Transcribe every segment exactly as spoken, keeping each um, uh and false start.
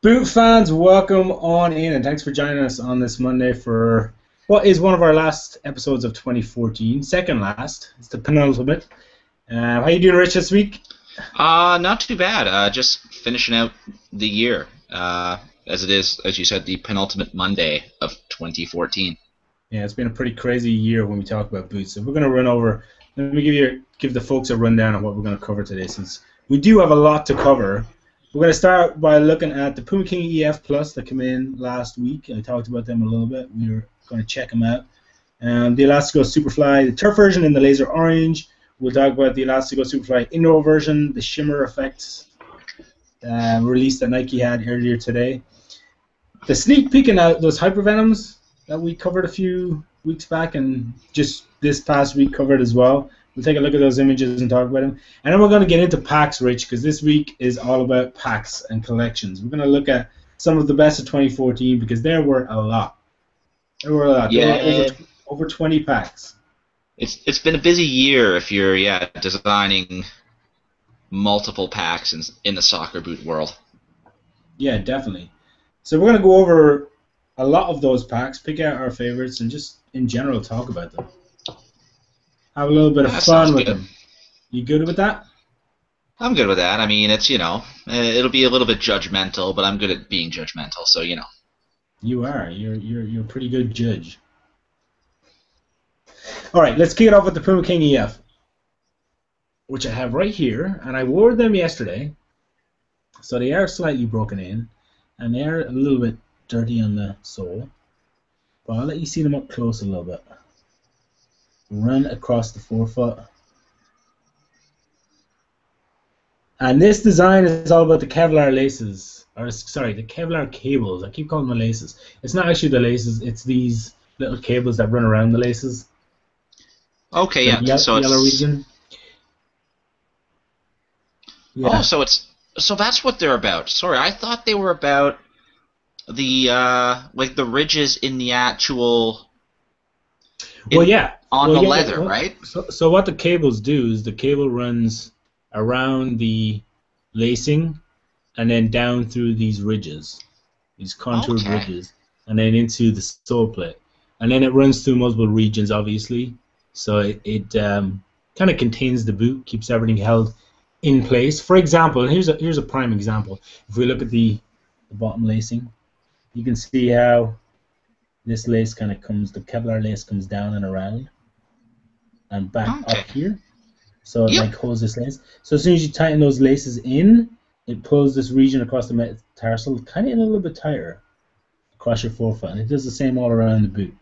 Boot fans, welcome on in, and thanks for joining us on this Monday for what is one of our last episodes of twenty fourteen, second last. It's the penultimate. Uh, how you doing, Rich, this week? Uh, not too bad. Uh, just finishing out the year, uh, as it is, as you said, the penultimate Monday of twenty fourteen. Yeah, it's been a pretty crazy year when we talk about boots. So we're going to run over, let me give you give the folks a rundown of what we're going to cover today, since we do have a lot to cover. We're going to start by looking at the Puma King E F Plus that came in last week. I talked about them a little bit. We were going to check them out. Um, the Elastico Superfly, the turf version in the laser orange. We'll talk about the Elastico Superfly indoor version, the shimmer effects uh, release that Nike had earlier today. The sneak peeking out those Hypervenoms that we covered a few weeks back and just this past week covered as well. We'll take a look at those images and talk about them. And then we're going to get into packs, Rich, because this week is all about packs and collections. We're going to look at some of the best of twenty fourteen because there were a lot. There were a lot. Yeah. There were over, over twenty packs. It's It's been a busy year if you're yeah designing multiple packs in, in the soccer boot world. Yeah, definitely. So we're going to go over a lot of those packs, pick out our favorites, and just in general talk about them. Have a little bit of that fun with good. them. You good with that? I'm good with that. I mean, it's, you know, it'll be a little bit judgmental, but I'm good at being judgmental, so, you know. You are. You're you're you're a pretty good judge. All right, let's kick it off with the Puma King E F, which I have right here, and I wore them yesterday, so they are slightly broken in, and they're a little bit dirty on the sole, but I'll let you see them up close a little bit. Run across the forefoot. And this design is all about the Kevlar laces, or sorry, the Kevlar cables. I keep calling them laces. It's not actually the laces, it's these little cables that run around the laces. Okay, the yeah. Yellow, so yellow it's, region. Yeah. Oh, so it's so that's what they're about. Sorry, I thought they were about the uh, like the ridges in the actual. Well, yeah. On well, the yeah, leather, well, right? So, so what the cables do is the cable runs around the lacing and then down through these ridges, these contoured okay. ridges, and then into the sole plate. And then it runs through multiple regions, obviously. So it, it um, kind of contains the boot, keeps everything held in place. For example, and here's a, here's a prime example. If we look at the, the bottom lacing, you can see how this lace kind of comes, the Kevlar lace comes down and around and back okay. up here. So it yep. like holds this lace. So as soon as you tighten those laces in, it pulls this region across the metatarsal kind of a little bit tighter across your forefoot. And it does the same all around the boot.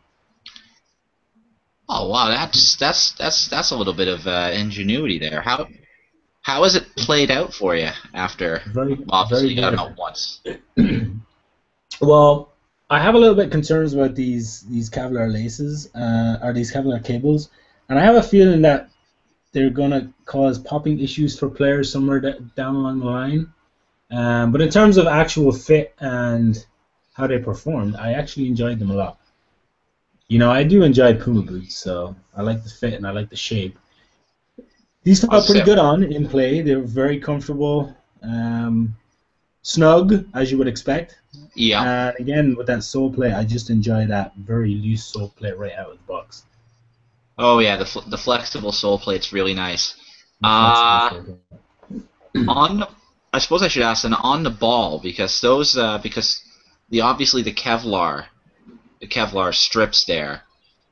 Oh wow, that's that's that's that's a little bit of uh, ingenuity there. How how is it played out for you after very, obviously very you got it out once? Well, I have a little bit concerns about these these Kevlar laces, uh, or these Kevlar cables, and I have a feeling that they're going to cause popping issues for players somewhere down along the line. Um, but in terms of actual fit and how they performed, I actually enjoyed them a lot. You know, I do enjoy Puma boots, so I like the fit and I like the shape. These felt pretty good on in play. They were very comfortable. Um, Snug, as you would expect. Yeah. And uh, again, with that sole plate, I just enjoy that very loose sole plate right out of the box. Oh yeah, the fl the flexible sole plate's really nice. Uh, on, the, I suppose I should ask then on the ball because those uh, because the obviously the Kevlar, the Kevlar strips there.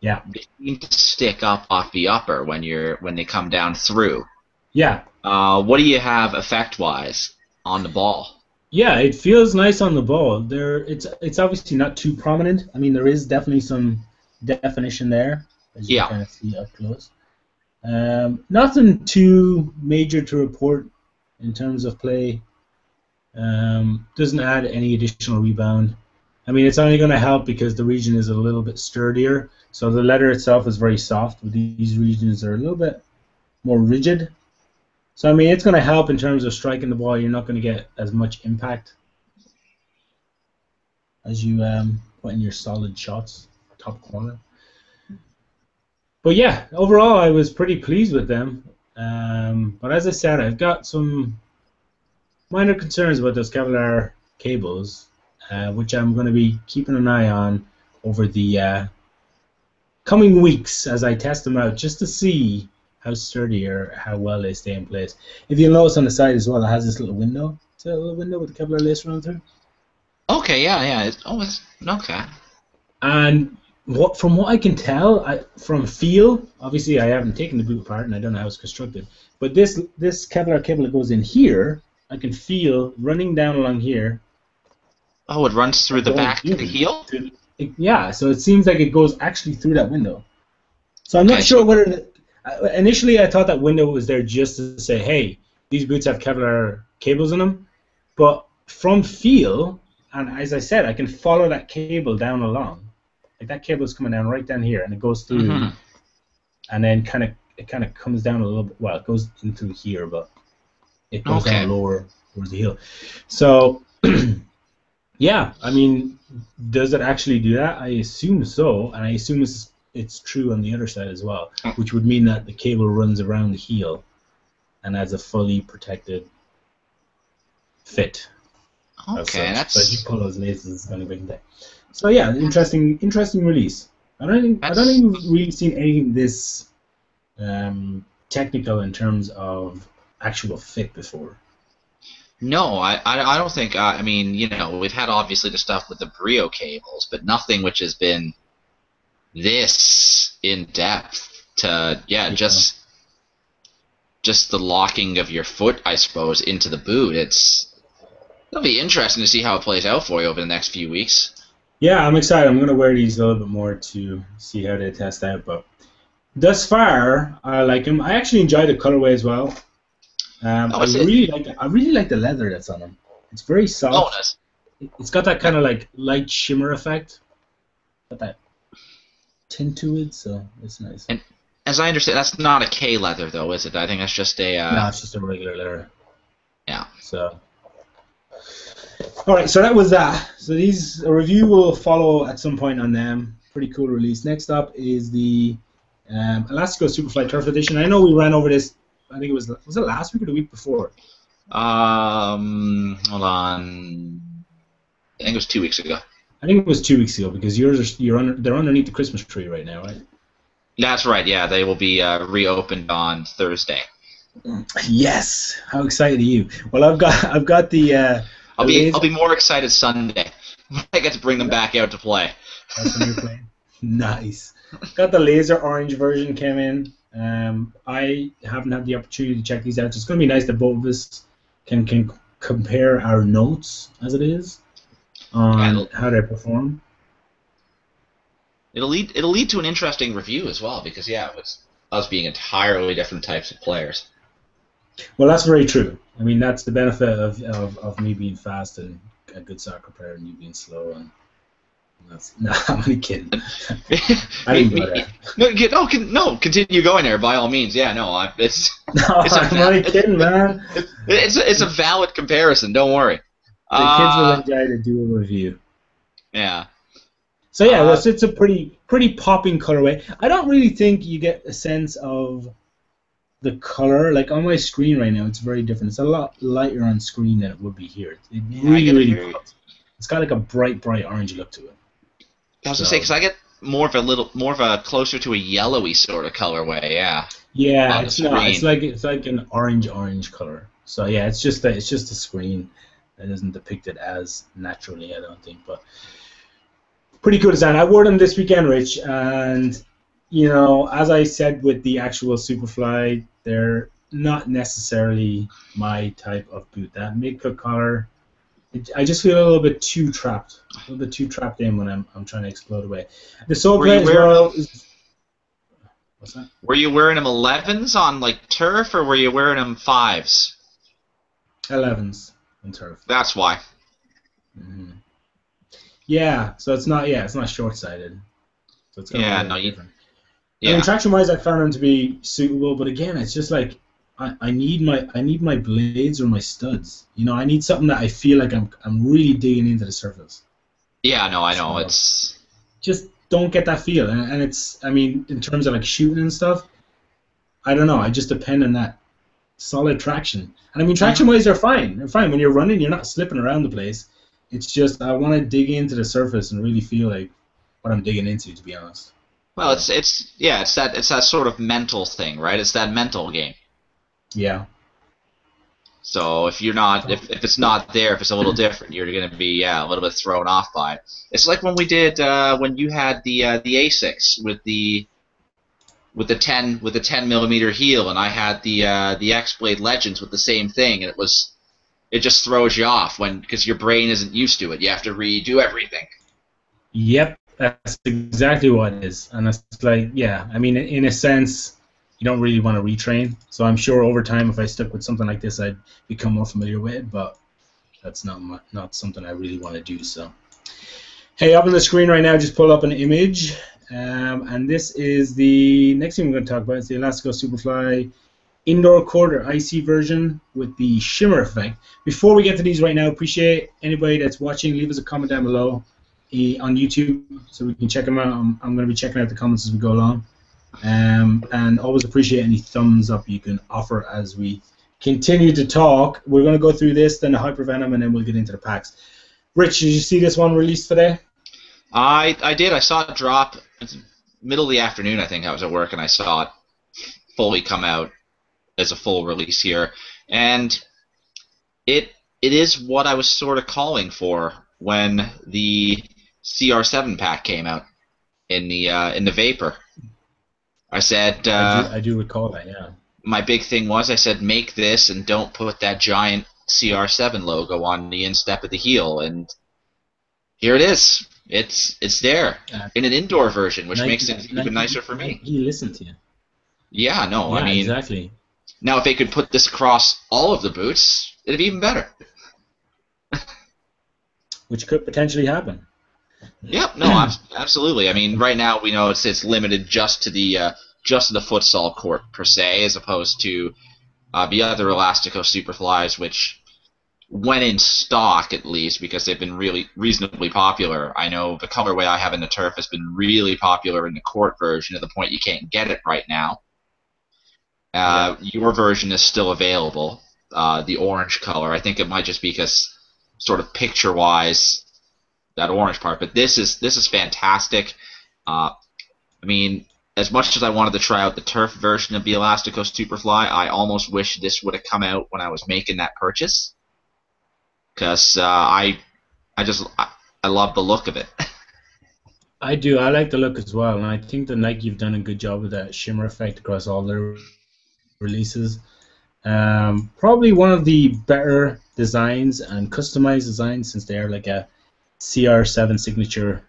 Yeah. They seem to stick up off the upper when you're when they come down through. Yeah. Uh, what do you have effect wise on the ball? Yeah, it feels nice on the ball. There, it's it's obviously not too prominent. I mean, there is definitely some definition there, as you yeah. kind of see up close. Um, nothing too major to report in terms of play. Um, doesn't add any additional rebound. I mean, it's only going to help because the region is a little bit sturdier. So the leather itself is very soft. But these regions are a little bit more rigid. So, I mean, it's going to help in terms of striking the ball. You're not going to get as much impact as you um, put in your solid shots, top corner. But, yeah, overall, I was pretty pleased with them. Um, but as I said, I've got some minor concerns about those Kevlar cables, uh, which I'm going to be keeping an eye on over the uh, coming weeks as I test them out, just to see how sturdy or how well they stay in place. If you'll notice on the side as well, it has this little window. It's a little window with a Kevlar lace running through. Okay, yeah, yeah. It's always okay. And what, from what I can tell, I, from feel, obviously I haven't taken the boot apart and I don't know how it's constructed, but this this Kevlar cable that goes in here, I can feel running down along here. Oh, it runs through the back to the heel? To, it, yeah, so it seems like it goes actually through that window. So I'm not okay, sure so whether... The, initially I thought that window was there just to say, hey, these boots have Kevlar cables in them, but from feel, and as I said, I can follow that cable down along. Like that cable is coming down right down here, and it goes through, mm-hmm. and then kind of it kind of comes down a little bit. Well, it goes into here, but it goes okay. down lower towards the heel. So, yeah, I mean, does it actually do that? I assume so, and I assume it's it's true on the other side as well, which would mean that the cable runs around the heel and has a fully protected fit. Okay, that's... So you pull those laces, it's going to bring that. So yeah, interesting, interesting release. I don't think, I don't think we've really seen anything this um, technical in terms of actual fit before. No, I, I, I don't think. Uh, I mean, you know, we've had obviously the stuff with the Brio cables, but nothing which has been this in depth to yeah just just the locking of your foot, I suppose, into the boot. It's it'll be interesting to see how it plays out for you over the next few weeks. Yeah, I'm excited. I'm gonna wear these a little bit more to see how they test out. But thus far, I like them. I actually enjoy the colorway as well. Um, oh, I really it? like the, I really like the leather that's on them. It's very soft. Oh, nice. It's got that kind of like light shimmer effect. Got that tint to it, so it's nice. And as I understand, that's not a K leather, though, is it? I think that's just a. Uh... No, it's just a regular leather. Yeah. So. All right, so that was that. So these a review will follow at some point on them. Pretty cool release. Next up is the um, Elastico Superfly Turf Edition. I know we ran over this. I think it was was it last week or the week before? Um, hold on. I think it was two weeks ago. I think it was two weeks ago because yours are you're under, they're underneath the Christmas tree right now, right? That's right. Yeah, they will be uh, reopened on Thursday. Yes. How excited are you? Well, I've got I've got the. Uh, I'll be I'll be more excited Sunday. I get to bring them back out to play. That's when you're playing. Nice. Got the laser orange version came in. Um, I haven't had the opportunity to check these out. So it's going to be nice that both of us can can compare our notes as it is on yeah, how they perform. It'll lead it'll lead to an interesting review as well because yeah, it was us being entirely different types of players. Well, that's very true. I mean, that's the benefit of, of, of me being fast and a good soccer player and you being slow. And that's, no, I'm only kidding. I didn't go there. No, no, no, continue going there, by all means. Yeah, no, I, it's, no it's I'm only kidding, man. It's, it's, a, it's a valid comparison. Don't worry. The uh, kids will enjoy to do a review. Yeah. So, yeah, uh, well, so it's a pretty, pretty popping colorway. I don't really think you get a sense of... the color, like on my screen right now, it's very different. It's a lot lighter on screen than it would be here. It really, really pops. It's got like a bright, bright orange look to it. I was so. gonna say because I get more of a little, more of a closer to a yellowy sort of colorway. Yeah. Yeah, it's not. It's like it's like an orange, orange color. So yeah, it's just that it's just a screen that isn't depicted as naturally, I don't think. But pretty cool design. I wore them this weekend, Rich, and you know, as I said with the actual Superfly, they're not necessarily my type of boot. That mid-cut collar, it, I just feel a little bit too trapped, a little bit too trapped in when I'm I'm trying to explode away. The sole plate as well is, what's that? Were you wearing them elevens on like turf, or were you wearing them fives? Elevens on turf. That's why. Mm-hmm. Yeah, so it's not yeah, it's not short-sighted. So it's yeah, no, you. Yeah. I mean, traction-wise, I found them to be suitable, but again, it's just like I, I need my I need my blades or my studs. You know, I need something that I feel like I'm I'm really digging into the surface. Yeah, no, I know so it's just don't get that feel, and, and it's I mean, in terms of like shooting and stuff, I don't know. I just depend on that solid traction, and I mean, traction-wise, they're fine. They're fine when you're running. You're not slipping around the place. it's just I want to dig into the surface and really feel like what I'm digging into, to be honest. Well, it's it's yeah, it's that it's that sort of mental thing, right? It's that mental game. Yeah. So if you're not, if if it's not there, if it's a little different, you're going to be yeah a little bit thrown off by it. It's like when we did uh, when you had the uh, the Asics with the with the ten with the ten millimeter heel, and I had the uh, the X-Blade Legends with the same thing, and it was it just throws you off when because your brain isn't used to it. You have to redo everything. Yep. That's exactly what it is, and it's like, yeah, I mean, in a sense, you don't really want to retrain, so I'm sure over time, if I stuck with something like this, I'd become more familiar with it, but that's not my, not something I really want to do, so. Hey, up on the screen right now, just pull up an image, um, and this is the next thing we're going to talk about, is the Elastico Superfly Indoor Quarter I C version with the shimmer effect. Before we get to these right now, appreciate anybody that's watching, leave us a comment down below on YouTube so we can check them out. I'm, I'm going to be checking out the comments as we go along, um, and always appreciate any thumbs up you can offer as we continue to talk. We're going to go through this, then the Hypervenom, and then we'll get into the packs. Rich, did you see this one released today? I, I did. I saw it drop middle of the afternoon, I think. I was at work and I saw it fully come out as a full release here, and it it is what I was sort of calling for when the C R seven pack came out in the uh, in the Vapor. I said uh, I, do, I do recall that, yeah. My big thing was I said make this and don't put that giant C R seven logo on the instep of the heel, and here it is. It's it's there uh, in an indoor version, which Nike, makes it even Nike, nicer for me. He listened to you. Yeah, no, yeah, I mean exactly. Now if they could put this across all of the boots, it'd be even better. Which could potentially happen. Yep, no, absolutely. I mean, right now we know it's it's limited just to the uh, just to the futsal court per se, as opposed to uh, the other Elastico Superflies, which when in stock at least, because they've been really reasonably popular. I know the colorway I have in the turf has been really popular in the court version to the point you can't get it right now. Uh, yeah. Your version is still available, uh, the orange color. I think it might just be because sort of picture-wise. That orange part, but this is this is fantastic. Uh, I mean, as much as I wanted to try out the turf version of the Elastico Superfly, I almost wish this would have come out when I was making that purchase, because uh, I I just I, I love the look of it. I do. I like the look as well, and I think that Nike have done a good job with that shimmer effect across all their releases. Um, probably one of the better designs and customized designs, since they are like a C R seven signature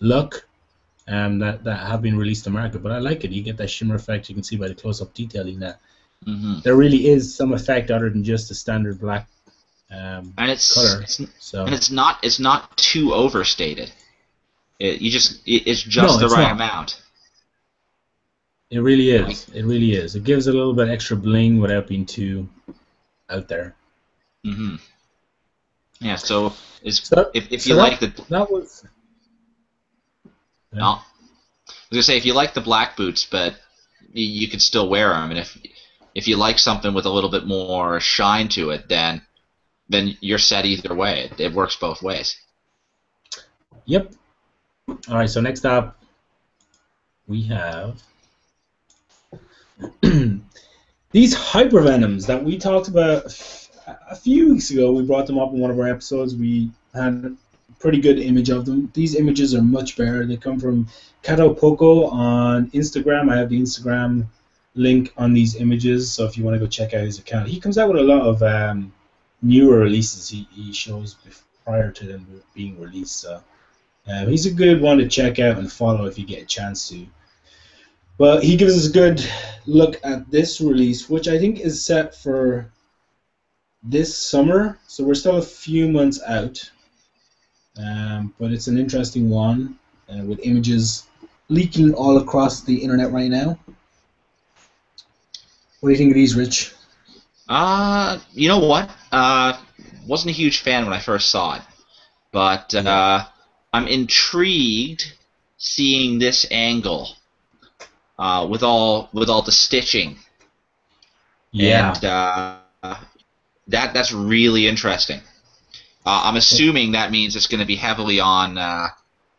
look um, that, that have been released to market, but I like it. You get that shimmer effect. You can see by the close-up detailing that mm-hmm. there really is some effect other than just the standard black um, and it's, color. It's, so. And it's not it's not too overstated. It, you just it, it's just no, the it's right not. amount. It really is. It really is. It gives it a little bit extra bling without being too out there. Mm-hmm. Yeah, so, is, so if, if so you that, like the... That was... Yeah. No, I was going to say, if you like the black boots, but you, you could still wear them, and if if you like something with a little bit more shine to it, then then you're set either way. It, it works both ways. Yep. All right, so next up, we have... these Hypervenoms that we talked about... A few weeks ago, we brought them up in one of our episodes. We had a pretty good image of them. These images are much better. They come from Katopoko on Instagram. I have the Instagram link on these images, so if you want to go check out his account. He comes out with a lot of um, newer releases he, he shows prior to them being released. So um, he's a good one to check out and follow if you get a chance to. But he gives us a good look at this release, which I think is set for... this summer, so we're still a few months out, um, but it's an interesting one uh, with images leaking all across the internet right now. What do you think of these, Rich? Uh, you know what? Uh, wasn't a huge fan when I first saw it, but uh, I'm intrigued seeing this angle uh, with all with all the stitching. Yeah. And, uh, That that's really interesting. Uh, I'm assuming that means it's going to be heavily on uh,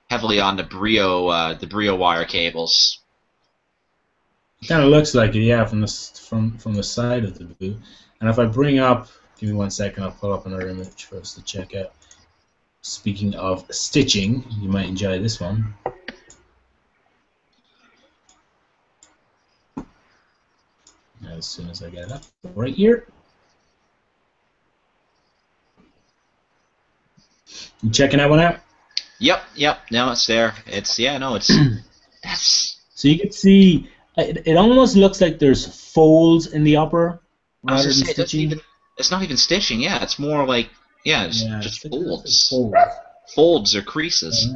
heavily on the Brio uh, the Brio wire cables. Kind of looks like it, yeah, from the from from the side of the boot. And if I bring up, give me one second, I'll pull up another image for us to check out. Speaking of stitching, you might enjoy this one. As soon as I get it up, right here. You checking that one out? Yep, yep. Now it's there. It's yeah, no, it's that's. So you can see it. It almost looks like there's folds in the upper rather than say, stitching. Even, it's not even stitching. Yeah, it's more like yeah, it's yeah, just it's folds. Folds. Folds or creases.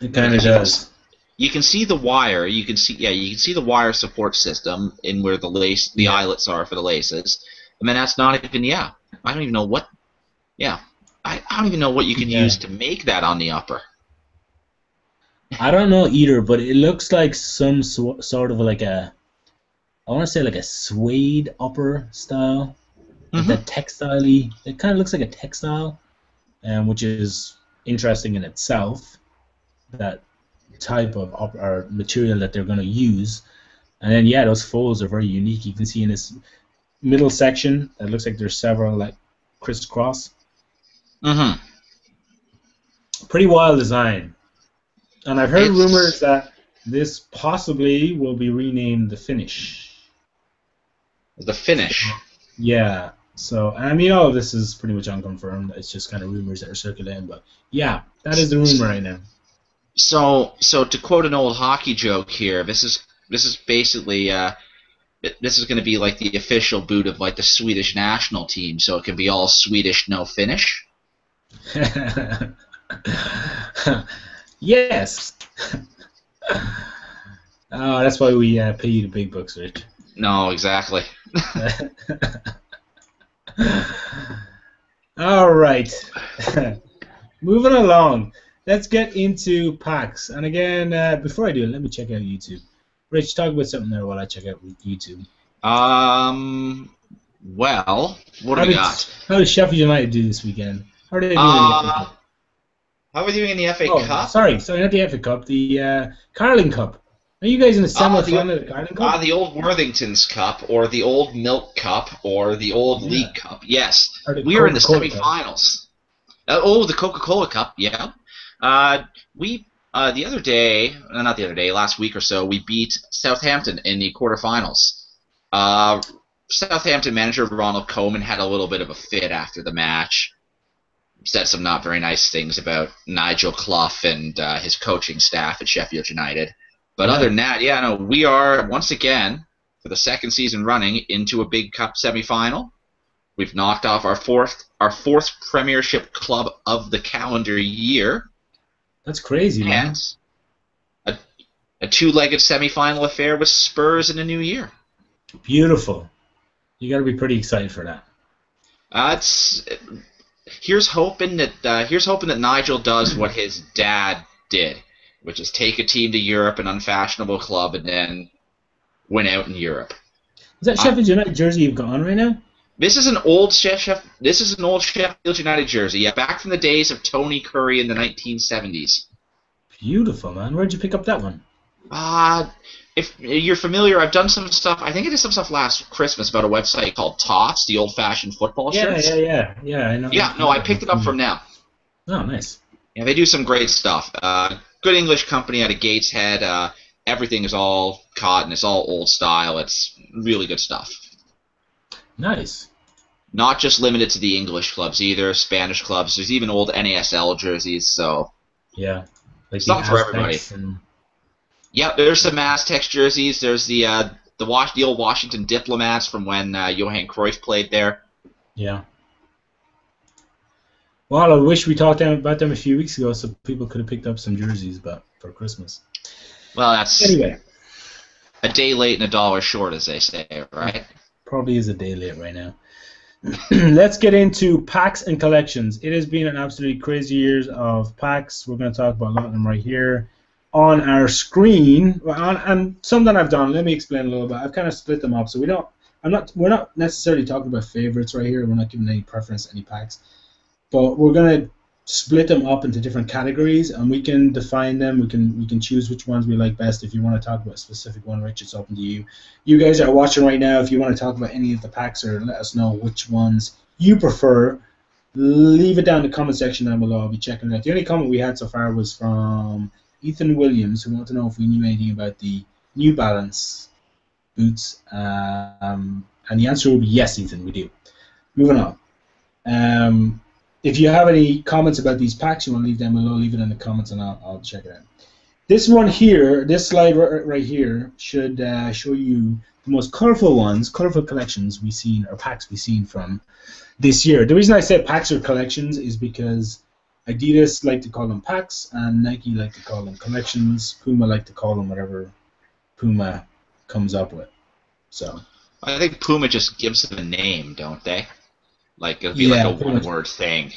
Yeah. It kind of does. You can see the wire. You can see yeah. You can see the wire support system in where the lace, the eyelets are for the laces. I mean, that's not even yeah. I don't even know what. Yeah, I, I don't even know what you can yeah. use to make that on the upper. I don't know either, but it looks like some sw sort of like a, I want to say like a suede upper style, mm-hmm. like textile-y. It kind of looks like a textile, um, which is interesting in itself. That type of or material that they're going to use, and then yeah, those folds are very unique. You can see in this middle section that looks like there's several like crisscross. Mhm. Pretty wild design, and I've heard it's... rumors that this possibly will be renamed the Finish. The Finish. Yeah. So I mean, all of this is pretty much unconfirmed. It's just kind of rumors that are circulating, but yeah, that is the rumor right now. So, so to quote an old hockey joke here, this is this is basically uh, this is going to be like the official boot of like the Swedish national team. So it can be all Swedish, no Finnish. Yes. Oh, that's why we uh, pay you the big bucks, Rich. No, exactly. All right. Moving along. Let's get into packs. And again, uh, before I do it, let me check out YouTube. Rich, talk about something there while I check out YouTube. Um, well, what do we got? How did Sheffield United do this weekend? How are they doing uh, in the F A Cup? How are they doing in the F A oh, Cup? Sorry, sorry, not the F A Cup, the uh, Carling Cup. Are you guys in the semi-final uh, of the Carling Cup? Uh, the old Worthington's Cup, or the old Milk Cup, or the old yeah. League Cup. Yes, we are in the semi-finals. Uh, oh, the Coca-Cola Cup, yeah. Uh, we uh, the other day, not the other day, last week or so, we beat Southampton in the quarterfinals. Uh, Southampton manager Ronald Koeman had a little bit of a fit after the match. Said some not very nice things about Nigel Clough and uh, his coaching staff at Sheffield United. But yeah. other than that, yeah, no, we are once again for the second season running into a big cup semifinal. We've knocked off our fourth our fourth Premiership club of the calendar year. That's crazy, and man. A, a two-legged semi-final affair with Spurs in the new year. Beautiful. You got to be pretty excited for that. Uh, it's here's hoping that uh, here's hoping that Nigel does what his dad did, which is take a team to Europe, an unfashionable club, and then win out in Europe. Is that Sheffield United jersey you've got on right now? This is an old Sheffield. This is an old Sheffield United jersey. Yeah, back from the days of Tony Curry in the nineteen seventies. Beautiful, man. Where'd you pick up that one? Uh, if you're familiar, I've done some stuff. I think I did some stuff last Christmas about a website called Tots, the old-fashioned football yeah, shirts. Yeah, yeah, yeah, yeah. I know. Yeah, no, I picked it up from them. Oh, nice. Yeah, they do some great stuff. Uh, good English company out of Gateshead. Uh, everything is all cotton. It's all old style. It's really good stuff. Nice. Not just limited to the English clubs either, Spanish clubs. There's even old N A S L jerseys, so yeah, like it's not for everybody. And... yeah, there's some Aztecs jerseys. There's the uh, the wash the old Washington Diplomats from when uh, Johan Cruyff played there. Yeah. Well, I wish we talked about them a few weeks ago, so people could have picked up some jerseys, but for Christmas. Well, that's anyway. A day late and a dollar short, as they say, right? Yeah. Probably is a day late right now. Let's get into packs and collections. It has been an absolutely crazy years of packs. We're going to talk about a lot of them right here on our screen. Well, on, and some that I've done, let me explain a little bit. I've kind of split them up so we don't I'm not. We're not necessarily talking about favorites right here. We're not giving any preference, any packs, but we're gonna split them up into different categories, and we can define them. We can we can choose which ones we like best. If you want to talk about a specific one, Rich, it's open to you. You guys are watching right now. If you want to talk about any of the packs, or let us know which ones you prefer, leave it down in the comment section down below. I'll be checking it out. The only comment we had so far was from Ethan Williams, who wanted to know if we knew anything about the New Balance boots, um, and the answer will be yes, Ethan. We do. Moving on. Um, If you have any comments about these packs, you want to leave them below, leave it in the comments, and I'll, I'll check it out. This one here, this slide right here, should uh, show you the most colorful ones, colorful collections we've seen, or packs we've seen from this year. The reason I say packs or collections is because Adidas like to call them packs, and Nike like to call them collections. Puma like to call them whatever Puma comes up with. So I think Puma just gives them a name, don't they? Like, it'll be yeah, like a one-word thing.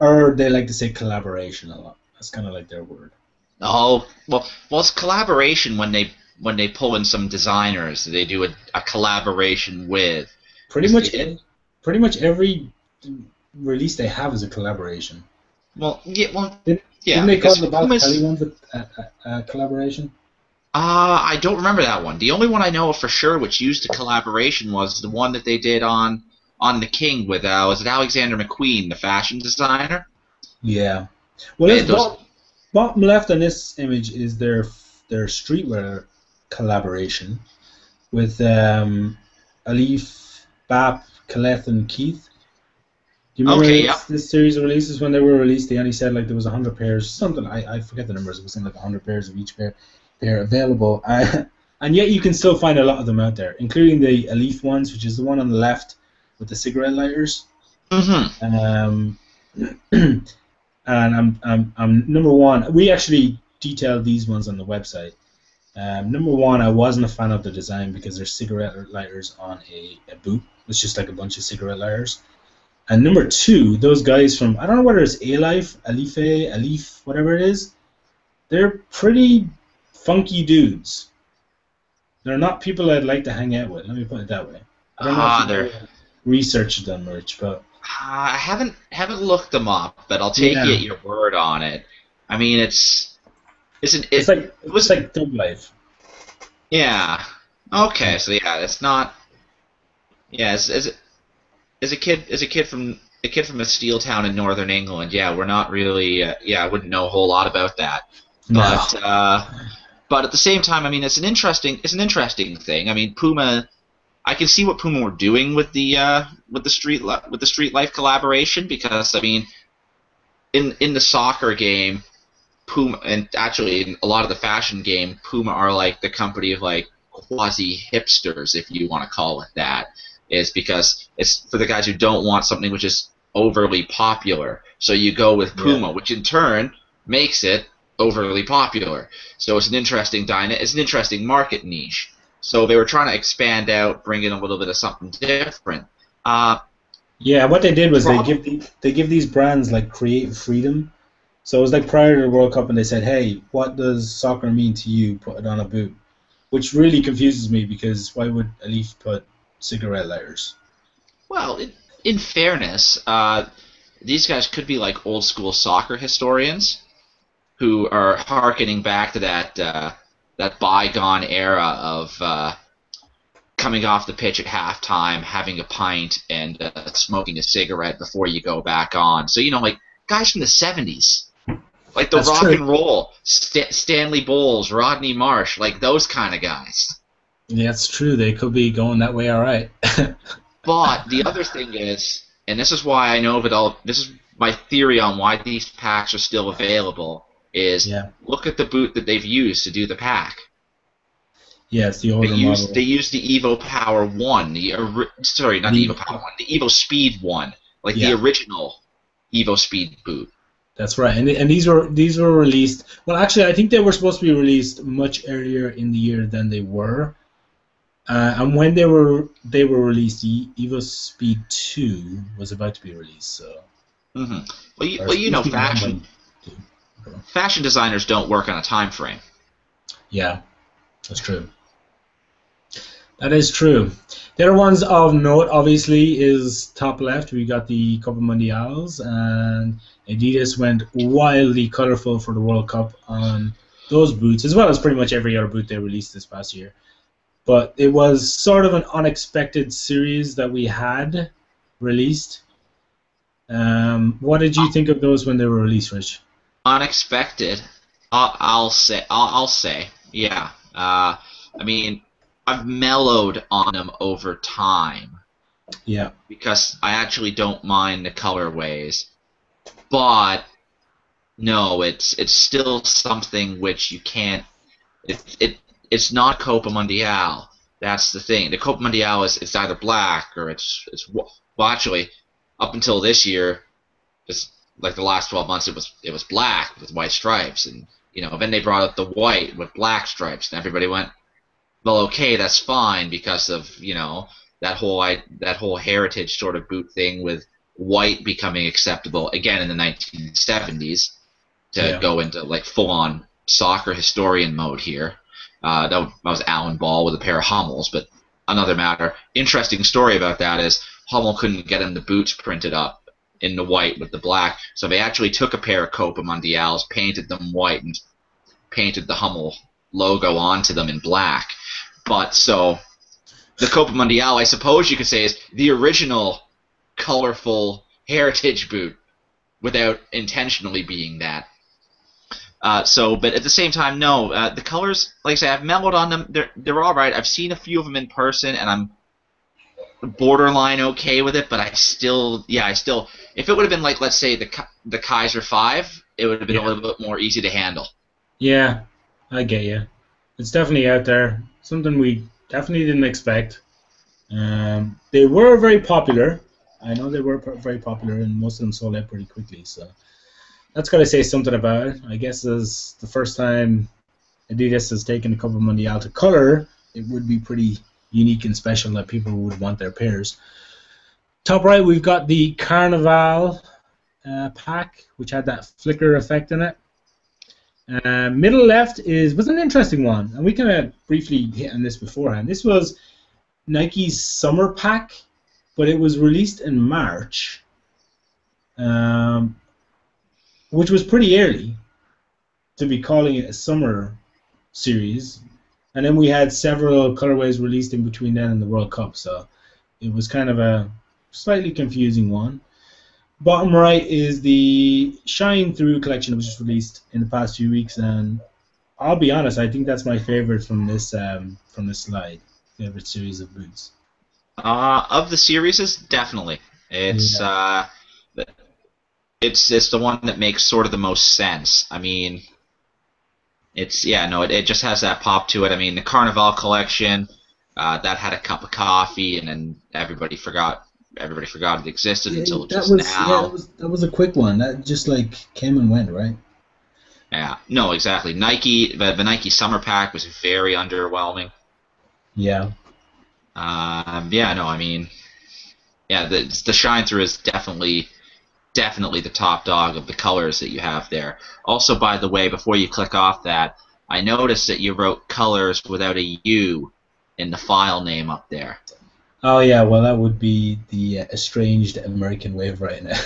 Or they like to say collaboration a lot. That's kind of like their word. Oh, well, well, it's collaboration when they when they pull in some designers. They do a, a collaboration with. Pretty much, they, pretty much every release they have is a collaboration. Well, yeah, well, Did, yeah. Didn't they call the Balotelli one with a, a, a collaboration? Uh, I don't remember that one. The only one I know for sure which used a collaboration was the one that they did on. on the King with, uh, was it Alexander McQueen, the fashion designer? Yeah. Well, those... bottom left on this image is their their streetwear collaboration with um, Alif, Bap, Colette, and Keith. Do you remember okay, this, yep. this series of releases? When they were released, they only said like there was one hundred pairs, something, I, I forget the numbers, it was something like one hundred pairs of each pair they're available. I, and yet you can still find a lot of them out there, including the Alif ones, which is the one on the left, with the cigarette lighters. Mm-hmm. um, and I'm, I'm, I'm number one. We actually detailed these ones on the website. Um, number one, I wasn't a fan of the design because there's cigarette lighters on a, a boot. It's just like a bunch of cigarette lighters. And number two, those guys from, I don't know whether it's A-Life, Alife, Alif, whatever it is, they're pretty funky dudes. They're not people I'd like to hang out with. Let me put it that way. I don't ah, know if they're... research them, Rich, but I haven't haven't looked them up, but I'll take yeah. you at your word on it. I mean, it's isn't it, it's like it was like Dub Life. Yeah. Okay. So yeah, it's not. Yeah, as as a kid, as a kid from a kid from a steel town in northern England. Yeah, we're not really. Uh, yeah, I wouldn't know a whole lot about that. But no. uh, but at the same time, I mean, it's an interesting it's an interesting thing. I mean, Puma. I can see what Puma were doing with the uh, with the street with the street life collaboration because I mean, in in the soccer game, Puma and actually in a lot of the fashion game, Puma are like the company of like quasi hipsters, if you want to call it that, is because it's for the guys who don't want something which is overly popular. So you go with Puma, yeah. which in turn makes it overly popular. So it's an interesting dyna- it's an interesting market niche. So they were trying to expand out, bring in a little bit of something different. Uh, yeah, what they did was they give the, they give these brands like creative freedom. So it was like prior to the World Cup, and they said, "Hey, what does soccer mean to you? Put it on a boot," which really confuses me because why would Alif put cigarette lighters? Well, in, in fairness, uh, these guys could be like old school soccer historians who are harkening back to that. Uh, that bygone era of uh, coming off the pitch at halftime, having a pint, and uh, smoking a cigarette before you go back on. So, you know, like, guys from the seventies, like the That's rock true. and roll, St Stanley Bowles, Rodney Marsh, like those kind of guys. Yeah, it's true. They could be going that way all right. But the other thing is, and this is why I know of it all, this is my theory on why these packs are still available, is yeah. look at the boot that they've used to do the pack. Yes, the older they used, model. They used the EVO Power one. The sorry, not the, the EVO Power one. The EVO Speed one, like yeah. the original EVO Speed boot. That's right, and and these were these were released. Well, actually, I think they were supposed to be released much earlier in the year than they were. Uh, and when they were they were released, the EVO Speed two was about to be released. So, mm-hmm. well, you, well, you know, fashion. Fashion designers don't work on a time frame. Yeah, that's true. That is true. The other ones of note, obviously, is top left. We got the Copa Mundiales, and Adidas went wildly colorful for the World Cup on those boots, as well as pretty much every other boot they released this past year. But it was sort of an unexpected series that we had released. Um, what did you think of those when they were released, Rich? Unexpected, I'll, I'll say. I'll, I'll say, yeah. Uh, I mean, I've mellowed on them over time. Yeah. Because I actually don't mind the colorways, but no, it's it's still something which you can't. It it it's not Copa Mundial. That's the thing. The Copa Mundial is it's either black or it's it's well, actually up until this year, it's like the last twelve months it was it was black with white stripes, and you know then they brought up the white with black stripes, and everybody went, well, okay, that's fine because of, you know, that whole I, that whole heritage sort of boot thing with white becoming acceptable again in the nineteen seventies to yeah. go into like full-on soccer historian mode here. Uh, that was Alan Ball with a pair of Hummels, but another matter. Interesting story about that is Hummel couldn't get him the boots printed up in the white with the black, so they actually took a pair of Copa Mundials, painted them white, and painted the Hummel logo onto them in black. But so the Copa Mundial, I suppose you could say, is the original colorful heritage boot without intentionally being that. Uh, so, but at the same time, no, uh, the colors, like I said, I've mellowed on them. They're, they're all right. I've seen a few of them in person, and I'm borderline okay with it, but I still, yeah, I still, if it would have been like, let's say, the the Kaiser five, it would have been yeah. a little bit more easy to handle. Yeah, I get you. It's definitely out there. Something we definitely didn't expect. Um, they were very popular. I know they were very popular, and most of them sold out pretty quickly. So that's got to say something about it. I guess as the first time Adidas has taken a Copa Mundial to color, it would be pretty unique and special that people would want their pairs. Top right, we've got the Carnival uh, pack, which had that flicker effect in it. Uh, middle left is was an interesting one, and we kind of briefly hit on this beforehand. This was Nike's summer pack, but it was released in March, um, which was pretty early to be calling it a summer series. And then we had several colorways released in between then and the World Cup, so it was kind of a slightly confusing one. Bottom right is the Shine Through collection, which was released in the past few weeks, and I'll be honest, I think that's my favorite from this um, from this slide. Favorite series of boots. Uh, of the series, definitely, it's yeah. uh, it's it's the one that makes sort of the most sense. I mean, it's yeah, no, it it just has that pop to it. I mean, the Carnival collection uh, that had a cup of coffee, and then everybody forgot. Everybody forgot it existed yeah, until just was, now. Yeah, that was, that was a quick one. That just like came and went, right? Yeah. No, exactly. Nike, the, the Nike Summer Pack was very underwhelming. Yeah. Um, yeah. No, I mean, yeah, the the Shine Through is definitely, definitely the top dog of the colors that you have there. Also, by the way, before you click off that, I noticed that you wrote colors without a U in the file name up there. Oh yeah, well that would be the estranged American wave right now.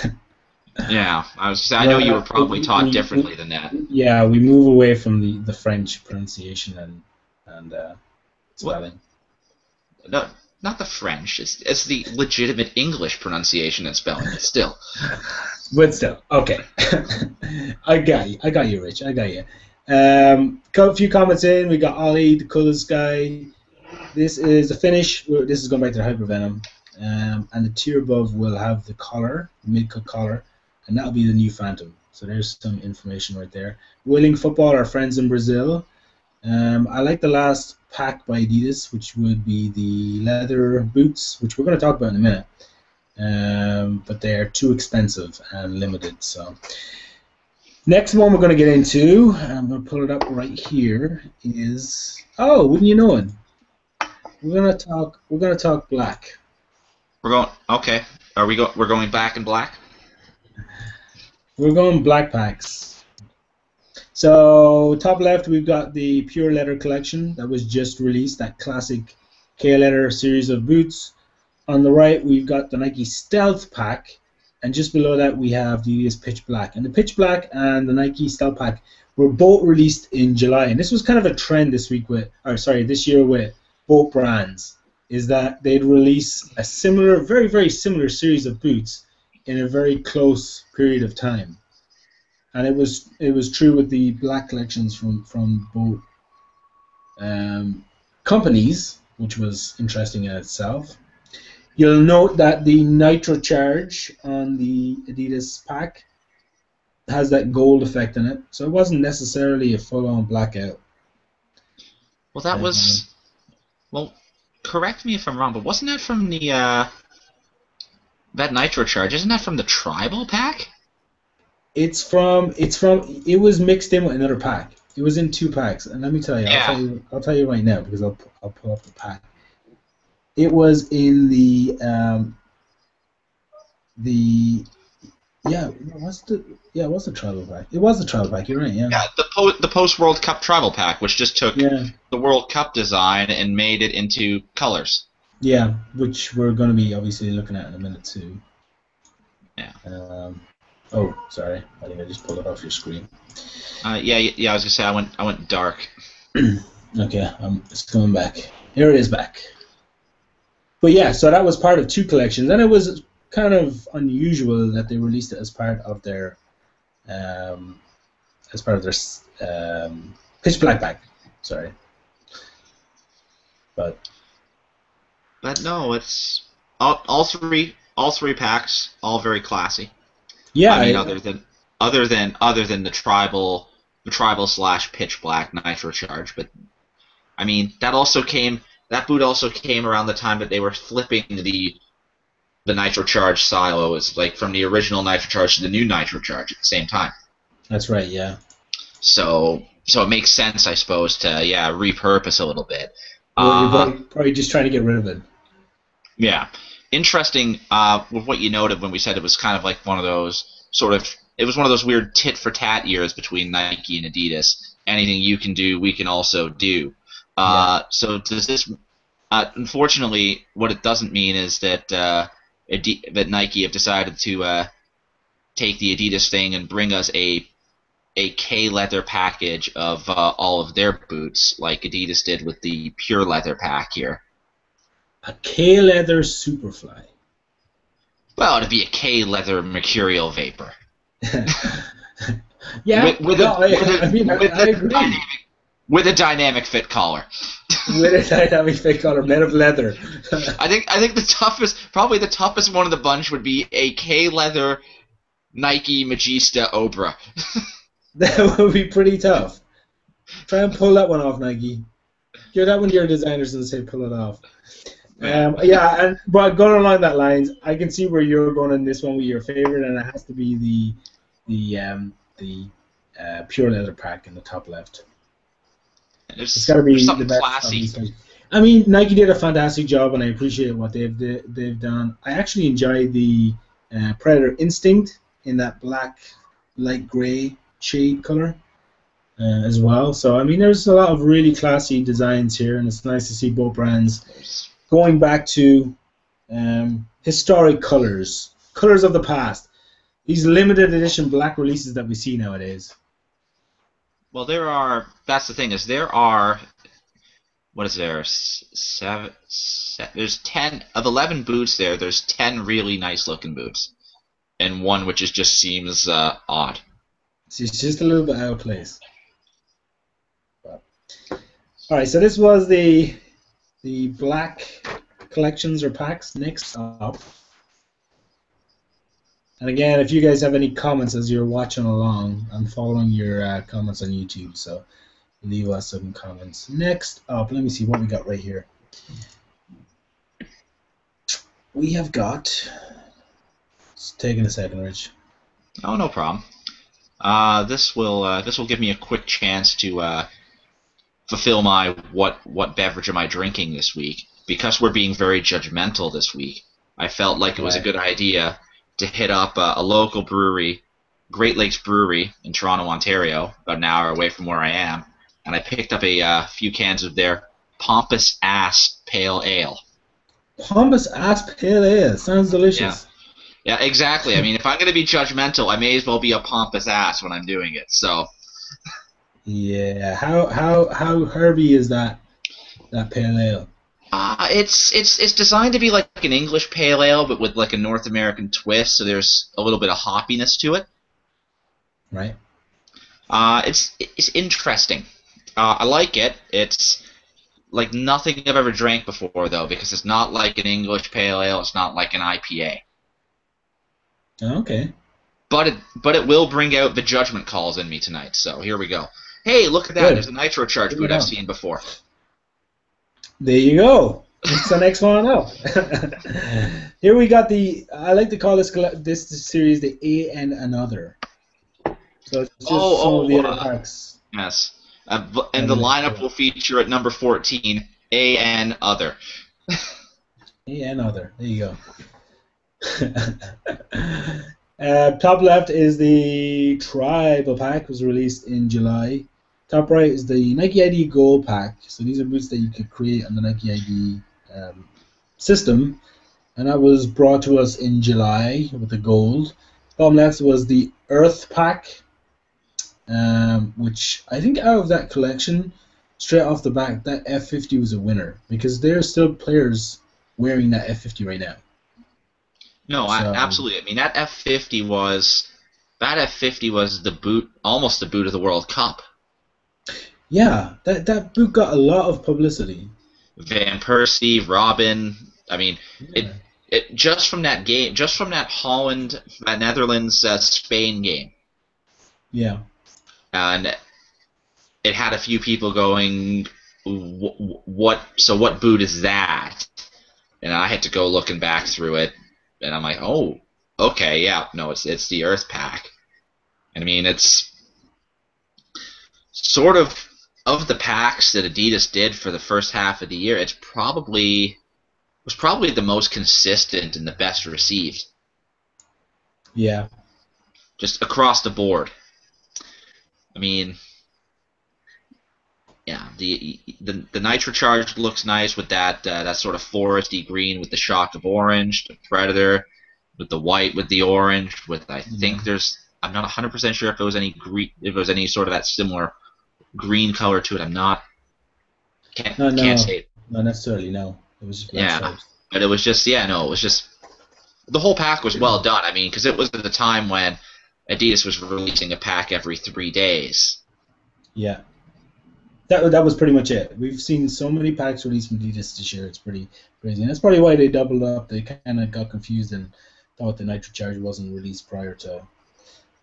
yeah, I was. I know you were probably taught differently than that. Yeah, we move away from the, the French pronunciation and and uh, spelling. Well, no, not the French. It's it's the legitimate English pronunciation and spelling. Still, but still, okay. I got you. I got you, Rich. I got you. Um, a few comments in. We got Ollie, the Colors Guy. This is the finish. This is going back to the Hypervenom. Um, and the tier above will have the collar, mid-cut collar, and that'll be the new Phantom. So there's some information right there. Willing Football, our friends in Brazil. Um, I like the last pack by Adidas, which would be the leather boots, which we're going to talk about in a minute. Um, but they are too expensive and limited. So next one we're going to get into, I'm going to pull it up right here, is, oh, wouldn't you know it? We're gonna talk. We're gonna talk black. We're going. Okay. Are we go? We're going back in black. We're going black packs. So top left, we've got the Pure Leather Collection that was just released. That classic K L R series of boots. On the right, we've got the Nike Stealth Pack, and just below that we have the Adidas Pitch Black. And the Pitch Black and the Nike Stealth Pack were both released in July, and this was kind of a trend this week with, or sorry, this year with both brands, is that they'd release a similar, very, very similar series of boots in a very close period of time. And it was it was true with the black collections from from both um, companies, which was interesting in itself. You'll note that the Nitro Charge on the Adidas pack has that gold effect in it, so it wasn't necessarily a full-on blackout. Well, that um, was... Well, correct me if I'm wrong, but wasn't that from the... Uh, that Nitro Charge, isn't that from the Tribal Pack? It's from... It's from... It was mixed in with another pack. It was in two packs, and let me tell you, yeah. I'll, tell you I'll tell you right now, because I'll, I'll pull up the pack. It was in the um, the yeah. What's the yeah? What's the travel pack? It was the travel pack. You're right. Yeah. Yeah. The po the post World Cup travel pack, which just took yeah. the World Cup design and made it into colors. Yeah, which we're going to be obviously looking at in a minute too. Yeah. Um, oh, sorry. I think I just pulled it off your screen. Uh, yeah, yeah. I was gonna say I went I went dark. Okay, um, it's coming back. Here it is back. But yeah, so that was part of two collections, and it was kind of unusual that they released it as part of their, um, as part of their um, Pitch Black pack. Sorry, but but no, it's all, all three all three packs, all very classy. Yeah, I mean, I, other than other than other than the tribal the tribal slash Pitch Black Nitro Charge, but I mean that also came. That boot also came around the time that they were flipping the the Nitro Charge silos, like from the original Nitro Charge to the new Nitro Charge at the same time. That's right, yeah. So so it makes sense, I suppose, to yeah repurpose a little bit. Well, you're probably, uh, probably just trying to get rid of it. Yeah, interesting. Uh, with what you noted when we said it was kind of like one of those sort of it was one of those weird tit for tat years between Nike and Adidas. Anything you can do, we can also do. Uh, so does this? Uh, unfortunately, what it doesn't mean is that uh, Adi that Nike have decided to uh, take the Adidas thing and bring us a a K leather package of uh, all of their boots, like Adidas did with the Pure Leather pack here. A K leather Superfly. Well, it'd be a K leather Mercurial Vapor. Yeah, with, with no, a, I, with a, I mean, with I, I agree. With a dynamic fit collar. With a dynamic fit collar, made of leather. I think I think the toughest, probably the toughest one of the bunch would be a K leather Nike Magista Obra. That would be pretty tough. Try and pull that one off, Nike. Give that one to your designers and say pull it off. Um, yeah, and but going along that lines, I can see where you're going in this one with your favorite, and it has to be the the um, the uh, Pure Leather pack in the top left. There's, it's got to be something the best classy. I mean, Nike did a fantastic job, and I appreciate what they've they've done. I actually enjoyed the uh, Predator Instinct in that black, light gray shade color uh, as well. So I mean, there's a lot of really classy designs here, and it's nice to see both brands going back to um, historic colors, colors of the past. These limited edition black releases that we see nowadays. Well, there are. That's the thing is there are. What is there? Seven. seven there's ten of eleven boots there. There's ten really nice looking boots, and one which is just seems uh, odd. It's just a little bit out of place. All right. So this was the the black collections or packs. Next up. And again, if you guys have any comments as you're watching along, I'm following your uh, comments on YouTube, so leave us some comments. Next up, let me see what we got right here. We have got... It's taking a second, Rich. Oh, no problem. Uh, this will uh, this will give me a quick chance to uh, fulfill my what what beverage am I drinking this week. Because we're being very judgmental this week, I felt like it was a good idea to hit up uh, a local brewery, Great Lakes Brewery in Toronto, Ontario, about an hour away from where I am, and I picked up a uh, few cans of their Pompous Ass Pale Ale. Pompous Ass Pale Ale. Sounds delicious. Yeah, yeah, exactly. I mean, if I'm going to be judgmental, I may as well be a pompous ass when I'm doing it. So. Yeah. How how how herby is that that pale ale? Uh, it's it's it's designed to be like an English pale ale, but with like a North American twist. So there's a little bit of hoppiness to it. Right. Uh, it's it's interesting. Uh, I like it. It's like nothing I've ever drank before, though, because it's not like an English pale ale. It's not like an I P A. Okay. But it but it will bring out the judgment calls in me tonight. So here we go. Hey, look at that! Good. There's a Nitro Charge boot I've seen before. There you go. It's the next one up. Here we got the. I like to call this this, this series the A and Another. So it's just oh, some oh, of the other uh, packs. Yes. Uh, and the lineup will feature at number fourteen, A N Other. A N Other. There you go. uh, top left is the Tribal Pack. It was released in July. Top right is the Nike I D Gold Pack. So these are boots that you could create on the Nike I D um, system. And that was brought to us in July with the gold. Bottom left was the Earth Pack. Um, which I think out of that collection, straight off the back, that F fifty was a winner because there are still players wearing that F fifty right now. No, so, I, absolutely. I mean, that F fifty was that F fifty was the boot, almost the boot of the World Cup. Yeah, that that boot got a lot of publicity. Van Persie, Robin. I mean, yeah. it it just from that game, just from that Holland, that Netherlands, uh, Spain game. Yeah. And it had a few people going, "What? So what boot is that?" And I had to go looking back through it, and I'm like, "Oh, okay, yeah, no, it's it's the Earth Pack." And I mean, it's sort of of the packs that Adidas did for the first half of the year. It's probably was probably the most consistent and the best received. Yeah, just across the board. I mean, yeah, the the the Nitro Charge looks nice with that uh, that sort of foresty green with the shock of orange, the Predator with the white with the orange with I think there's I'm not one hundred percent sure if there was any green if there was any sort of that similar green color to it. I'm not can't no, no, can't say not necessarily no. It was just yeah, size. But it was just yeah no it was just the whole pack was well done. I mean, because it was at the time when Adidas was releasing a pack every three days. Yeah, that that was pretty much it. We've seen so many packs released from Adidas this year; it's pretty crazy, and that's probably why they doubled up. They kind of got confused and thought the Nitro Charge wasn't released prior to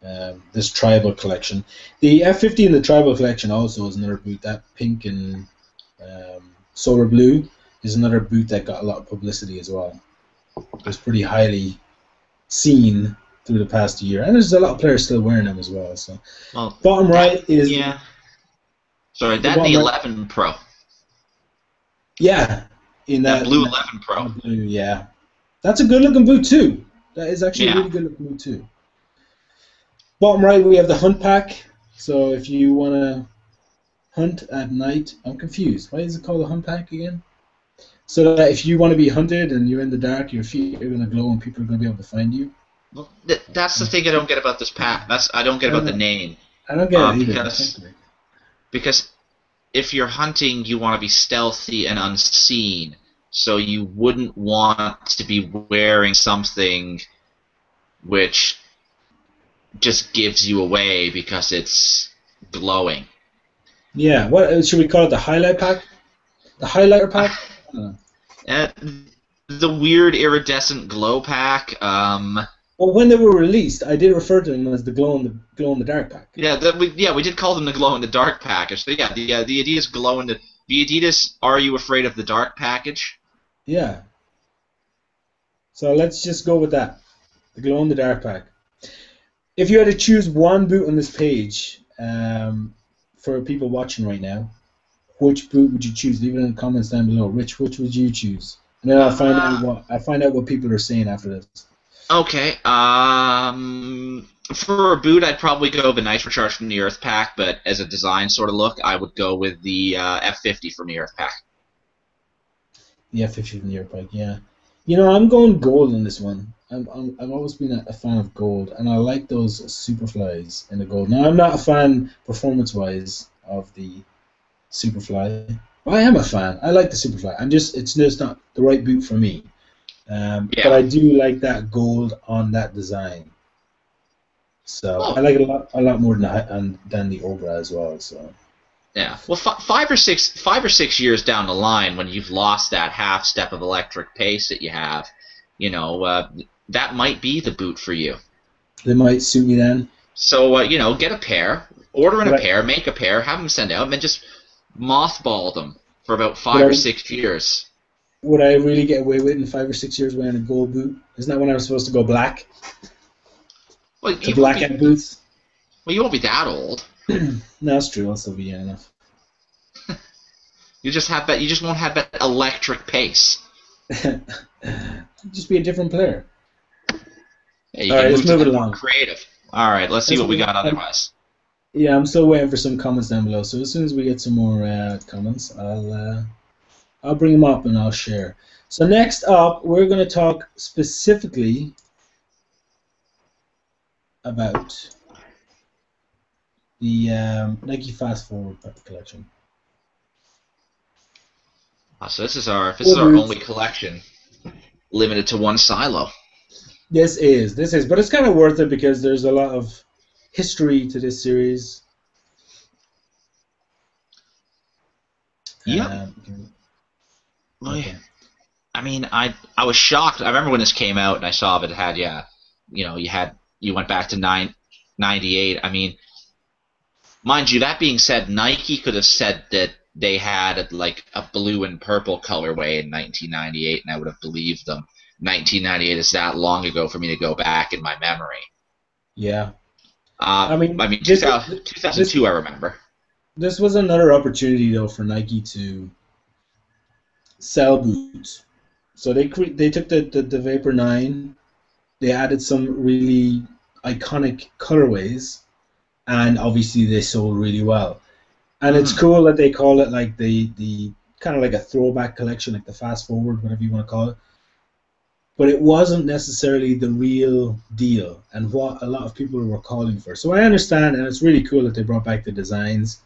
uh, this Tribal collection. The F fifty in the Tribal collection also is another boot. That pink and um, solar blue is another boot that got a lot of publicity as well. It was pretty highly seen through the past year, and there's a lot of players still wearing them as well. So, well, bottom that, right is yeah. Sorry, that the, the eleven right. Pro. Yeah, in that, that blue in that, eleven Pro. Blue, yeah, that's a good-looking boot too. That is actually yeah. a really good-looking boot too. Bottom right, we have the Hunt Pack. So if you want to hunt at night, I'm confused. Why is it called the Hunt Pack again? So that if you want to be hunted and you're in the dark, your feet are going to glow and people are going to be able to find you. Well, th that's the thing I don't get about this pack. That's I don't get about the name. I don't get uh, it either. Because, because if you're hunting, you want to be stealthy and unseen, so you wouldn't want to be wearing something which just gives you away because it's glowing. Yeah. What should we call it? The highlight pack? The highlighter pack? Uh, the weird iridescent glow pack. Um. Well, when they were released, I did refer to them as the glow in the glow in the dark pack. Yeah, that we yeah we did call them the glow in the dark package. So yeah, the uh, the Adidas glow in the the Adidas Are You Afraid of the Dark package? Yeah. So let's just go with that, the glow in the dark pack. If you had to choose one boot on this page um, for people watching right now, which boot would you choose? Leave it in the comments down below. Rich, which would you choose? And then I'll find uh, out what I find out what people are saying after this. Okay, um, for a boot, I'd probably go with the Nitro Charge from the Earth Pack, but as a design sort of look, I would go with the uh, F fifty from the Earth Pack. the F fifty from the Earth Pack, yeah. You know, I'm going gold on this one. I'm, I'm, I've always been a, a fan of gold, and I like those Superflies in the gold. Now, I'm not a fan, performance-wise, of the Superfly. Well, I am a fan. I like the Superfly. I'm just, it's, it's not the right boot for me. Um, yeah. But I do like that gold on that design. So oh. I like it a lot, a lot more than I, than the Obra as well. So yeah, well, f five or six, five or six years down the line, when you've lost that half step of electric pace that you have, you know, uh, that might be the boot for you. They might suit you then. So uh, you know, get a pair, order in a right. pair, make a pair, have them sent out, and just mothball them for about five would or I, six years. Would I really get away with it in five or six years wearing a gold boot? Isn't that when I was supposed to go black? Well, the black end boots. Well, you won't be that old. No, that's true. I'll still be young enough. You just have that. You just won't have that electric pace. Just be a different player. Yeah, you All right, move let's move it along. Creative. All right, let's see let's what we got otherwise. Yeah, I'm still waiting for some comments down below. So as soon as we get some more uh, comments, I'll uh, I'll bring them up and I'll share. So next up, we're going to talk specifically about the um, Nike Fast Forward collection. Ah, so this is our this is our only collection limited to one silo. This is this is, but it's kind of worth it because there's a lot of history to this series. Yep. Um, okay. I mean, I I was shocked. I remember when this came out and I saw that it had yeah, you know, you had. You went back to nine ninety-eight. I mean, mind you, that being said, Nike could have said that they had like a blue and purple colorway in nineteen ninety-eight, and I would have believed them. nineteen ninety-eight is that long ago for me to go back in my memory. Yeah. Uh, I mean, I mean this, two thousand two, this, I remember. This was another opportunity, though, for Nike to sell boots. So they cre they took the, the, the Vapor nine. They added some really iconic colorways, and obviously they sold really well. And it's cool that they call it like the the kind of like a throwback collection, like the Fast Forward, whatever you want to call it. But it wasn't necessarily the real deal, and what a lot of people were calling for. So I understand, and it's really cool that they brought back the designs.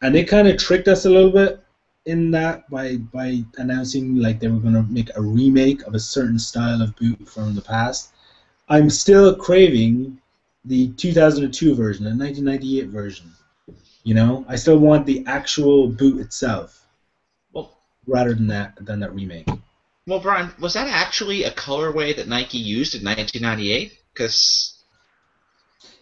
And they kind of tricked us a little bit in that by by announcing like they were going to make a remake of a certain style of boot from the past. I'm still craving the two thousand two version, the nineteen ninety-eight version. You know, I still want the actual boot itself, well, rather than that than that remake. Well, Brian, was that actually a colorway that Nike used in nineteen ninety-eight? Because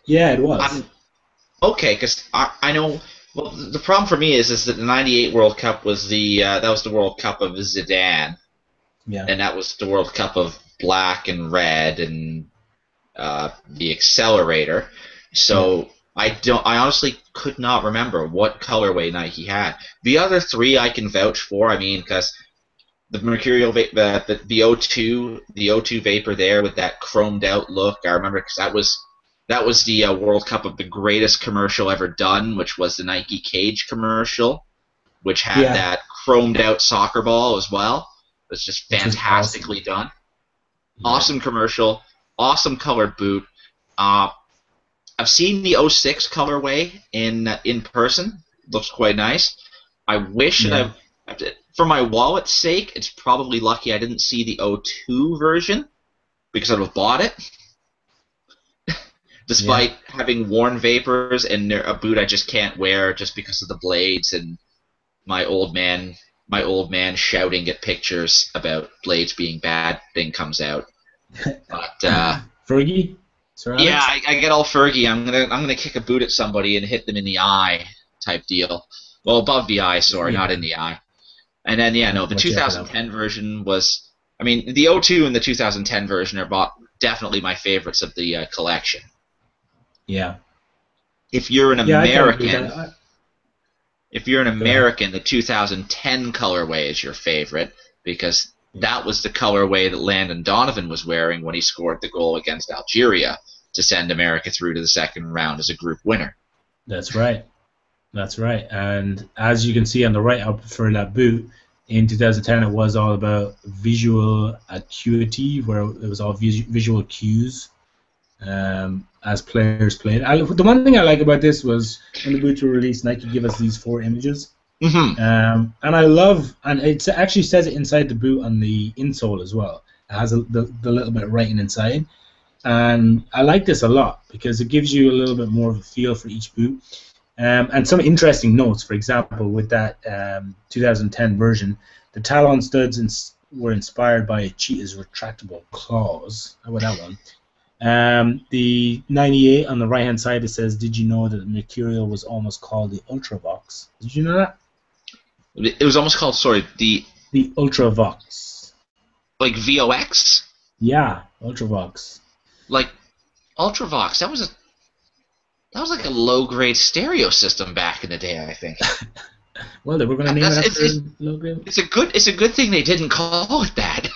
yeah, it was. I'm, okay, because I I know. Well, the problem for me is is that the ninety-eight World Cup was the uh, that was the World Cup of Zidane, yeah, and that was the World Cup of black and red and uh, the accelerator. So yeah. I don't, I honestly could not remember what colorway Nike had. The other three I can vouch for. I mean, because the Mercurial Va uh, the the O two the O two Vapor there with that chromed out look. I remember because that was. That was the uh, World Cup of the greatest commercial ever done, which was the Nike Cage commercial, which had yeah. that chromed-out soccer ball as well. It was just fantastically awesome. done. Yeah. Awesome commercial, awesome colored boot. Uh, I've seen the oh six colorway in uh, in person. Looks quite nice. I wish yeah. that I, for my wallet's sake, it's probably lucky I didn't see the oh two version because I would have bought it. Despite yeah. having worn Vapors and a boot I just can't wear just because of the blades and my old man, my old man shouting at pictures about blades being bad thing comes out. But uh, Fergie, Sir Alex? Yeah, I, I get all Fergie. I'm gonna I'm gonna kick a boot at somebody and hit them in the eye type deal. Well, above the eye, sorry, yeah. not in the eye. And then yeah, no, the What's two thousand ten version was. I mean, the oh two and the two thousand ten version are both definitely my favorites of the uh, collection. Yeah. If you're an yeah, American, I I, if you're an American, the two thousand ten colorway is your favorite because yeah. that was the colorway that Landon Donovan was wearing when he scored the goal against Algeria to send America through to the second round as a group winner. That's right. That's right. And as you can see on the right, I'll prefer that boot. In two thousand ten, it was all about visual acuity, where it was all visu visual cues um, as players played. I, the one thing I like about this was when the Bluetooth release, Nike gave us these four images. Mm-hmm. um, and I love, and it actually says it inside the boot on the insole as well. It has a, the, the little bit of writing inside. And I like this a lot because it gives you a little bit more of a feel for each boot. Um, and some interesting notes, for example, with that um, two thousand ten version, the Talon studs ins were inspired by a cheetah's retractable claws. How about that one? Um, the ninety-eight on the right-hand side, it says, did you know that the Mercurial was almost called the Ultravox? Did you know that? It was almost called, sorry, the... The Ultravox. Like V O X? Yeah, Ultravox. Like, Ultravox, that was a... That was like a low-grade stereo system back in the day, I think. Well, they were going to name it after low-grade. It's a good, it's a good thing they didn't call it that.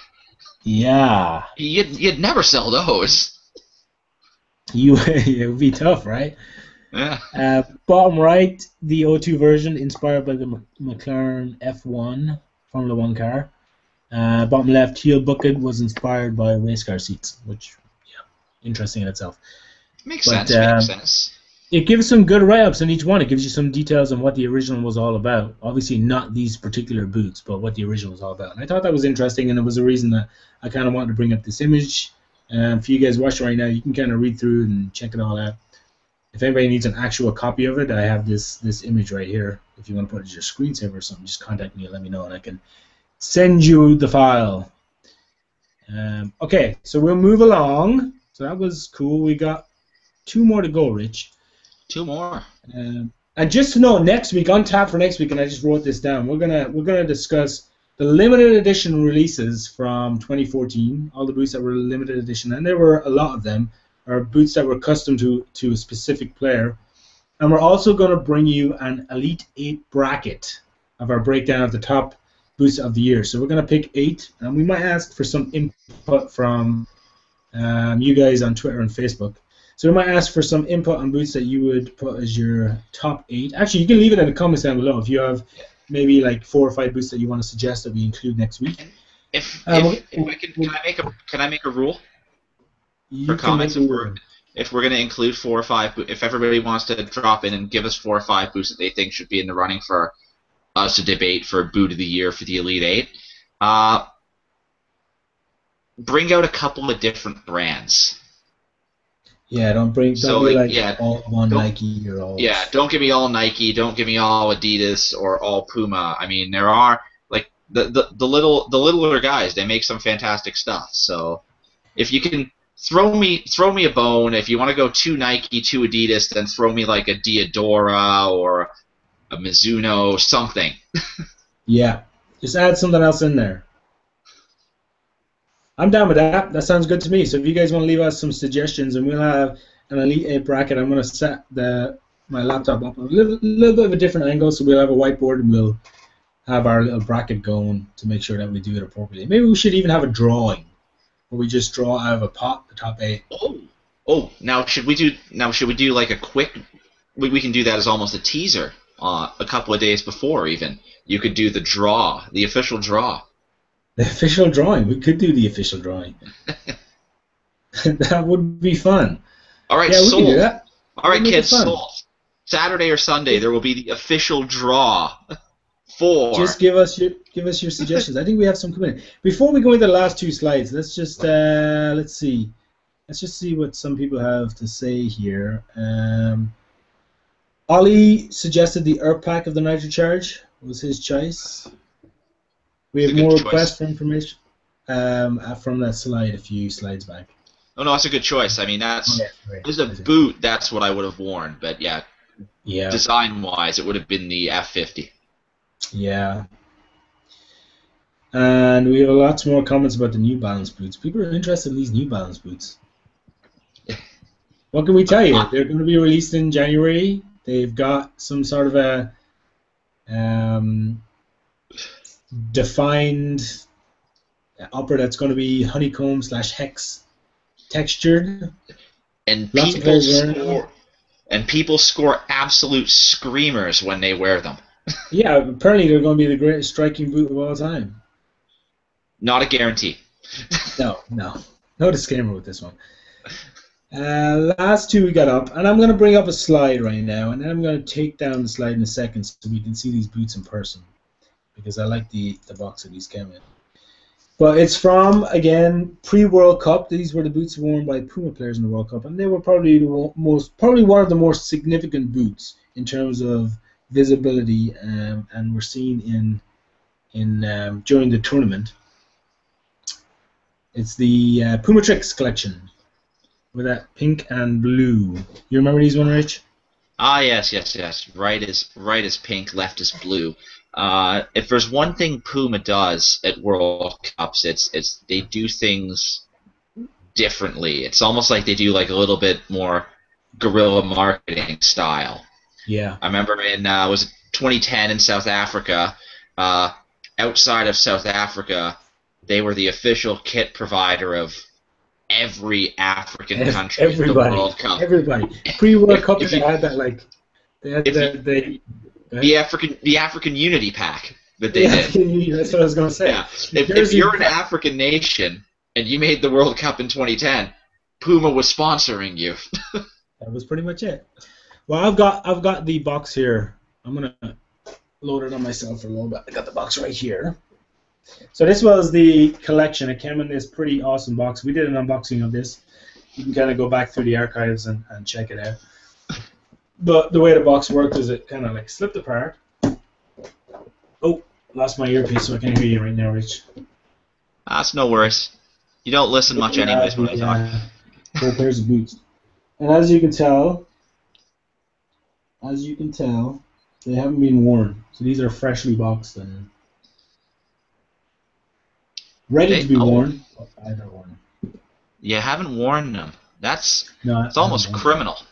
Yeah. You'd, you'd never sell those. You, it would be tough, right? Yeah. Uh, bottom right, the O two version, inspired by the M McLaren F one Formula One car. Uh, bottom left, heel bucket was inspired by race car seats, which, yeah, interesting in itself. Makes but, sense. Uh, makes sense. It gives some good write-ups on each one. It gives you some details on what the original was all about. Obviously not these particular boots, but what the original was all about. And I thought that was interesting, and it was a reason that I kind of wanted to bring up this image. Um, for you guys watching right now, you can kind of read through and check it all out. If anybody needs an actual copy of it, I have this this image right here. If you want to put it as your screensaver or something, just contact me and let me know, and I can send you the file. Um, okay, so we'll move along. So that was cool. We got two more to go, Rich. Two more. Um, and just to know, next week, on tap for next week, and I just wrote this down, we're gonna we're gonna discuss the limited edition releases from twenty fourteen. All the boots that were limited edition, and there were a lot of them, are boots that were custom to to a specific player. And we're also gonna bring you an Elite Eight bracket of our breakdown of the top boots of the year. So we're gonna pick eight, and we might ask for some input from um, you guys on Twitter and Facebook. So we might ask for some input on boots that you would put as your top eight. Actually, you can leave it in the comments down below if you have maybe like four or five boots that you want to suggest that we include next week. If, um, if, if I can, can I make a can I make a rule for comments if we're, if we're going to include four or five? If everybody wants to drop in and give us four or five boots that they think should be in the running for us to debate for boot of the year for the Elite Eight, uh, bring out a couple of different brands. Yeah, don't bring don't so, like, like yeah, all one Nike or all. Yeah, don't give me all Nike. Don't give me all Adidas or all Puma. I mean, there are like the the, the little the littler guys. They make some fantastic stuff. So, if you can throw me throw me a bone, if you want to go two Nike, two Adidas, then throw me like a Diadora or a Mizuno, something. Yeah, just add something else in there. I'm down with that. That sounds good to me. So if you guys want to leave us some suggestions, and we'll have an Elite eight bracket, I'm going to set the my laptop up a little, little bit of a different angle, so we'll have a whiteboard and we'll have our little bracket going to make sure that we do it appropriately. Maybe we should even have a drawing where we just draw out of a pot the top eight. Oh, oh! Now should we do? Now should we do like a quick? We we can do that as almost a teaser. Uh, a couple of days before, even you could do the draw, the official draw. The official drawing. We could do the official drawing. That would be fun. All right, yeah, we sold. Can do that. All right, kids, sold. Saturday or Sunday, there will be the official draw for. Just give us your give us your suggestions. I think we have some coming. Before we go into the last two slides, let's just uh, let's see, let's just see what some people have to say here. Um, Ollie suggested the Earth Pack of the Nitro Charge was his choice. We have more requests for information um, from that slide a few slides back. Oh no, that's a good choice. I mean, that's yeah, right. This is a boot. That's what I would have worn. But yeah, yeah. Design-wise, it would have been the F fifty. Yeah. And we have lots more comments about the New Balance boots. People are interested in these New Balance boots. What can we tell you? They're going to be released in January. They've got some sort of a. Um, defined upper that's going to be honeycomb slash hex textured, and people score, and people score absolute screamers when they wear them. Yeah, apparently they're going to be the greatest striking boot of all time. Not a guarantee. No, no. No disclaimer with this one. Uh, last two we got up, and I'm going to bring up a slide right now, and then I'm going to take down the slide in a second so we can see these boots in person, because I like the, the box that these came in. But it's from, again, pre-World Cup. These were the boots worn by Puma players in the World Cup, and they were probably the most, probably one of the more significant boots in terms of visibility, um, and were seen in in um, during the tournament. It's the uh, Puma Tricks collection with that pink and blue. You remember these one, Rich? Ah, yes, yes, yes. Right is right is pink, left is blue. Uh, if there's one thing Puma does at World Cups, it's it's they do things differently. It's almost like they do like a little bit more guerrilla marketing style. Yeah. I remember in uh, was it twenty ten in South Africa. Uh, outside of South Africa, they were the official kit provider of every African Ev country in the World Cup. Everybody, pre-World Cup, if they you, had that like they had the. They, The African, the African Unity Pack that they yeah, did. That's what I was going to say. Yeah. If, if you're an African nation and you made the World Cup in twenty ten, Puma was sponsoring you. That was pretty much it. Well, I've got, I've got the box here. I'm going to load it on myself for a little bit. I got the box right here. So this was the collection. It came in this pretty awesome box. We did an unboxing of this. You can kind of go back through the archives and, and check it out. But the way the box worked is it kind of like slipped apart. Oh, lost my earpiece, so I can't hear you right now, Rich. That's no worries. You don't listen much yeah, anyways when I talk. Four pairs of boots. And as you can tell, as you can tell, they haven't been worn. So these are freshly boxed and ready they, to be oh, worn. Oh, I haven't worn them. You haven't worn them. That's no, it's almost criminal. Them.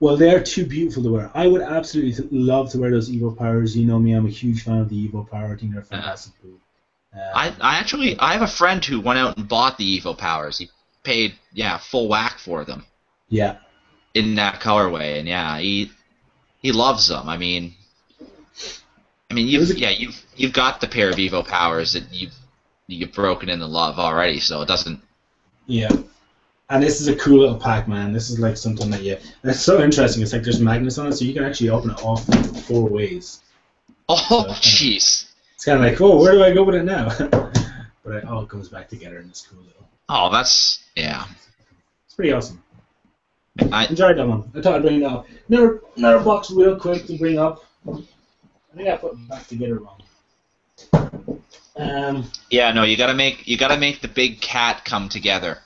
Well, they are too beautiful to wear. I would absolutely love to wear those EVO Powers. You know me; I'm a huge fan of the EVO Power. I think they're fantastic. Uh, um, I, I actually, I have a friend who went out and bought the EVO Powers. He paid, yeah, full whack for them. Yeah. In that colorway, and yeah, he he loves them. I mean, I mean, you've yeah, you've you've got the pair of EVO Powers that you've you've broken into love already, so it doesn't. Yeah. And this is a cool little pack, man. This is like something that you... That's so interesting. It's like there's magnets on it, so you can actually open it off four ways. Oh, jeez. So it's kind of like, oh, where do I go with it now? But it all comes back together in this cool little... Oh, that's... Yeah. It's pretty awesome. I enjoyed that one. I thought I'd bring it up. Another, another box real quick to bring up. I think I put them back together wrong. Um, yeah, no, you gotta make you gotta make the big cat come together.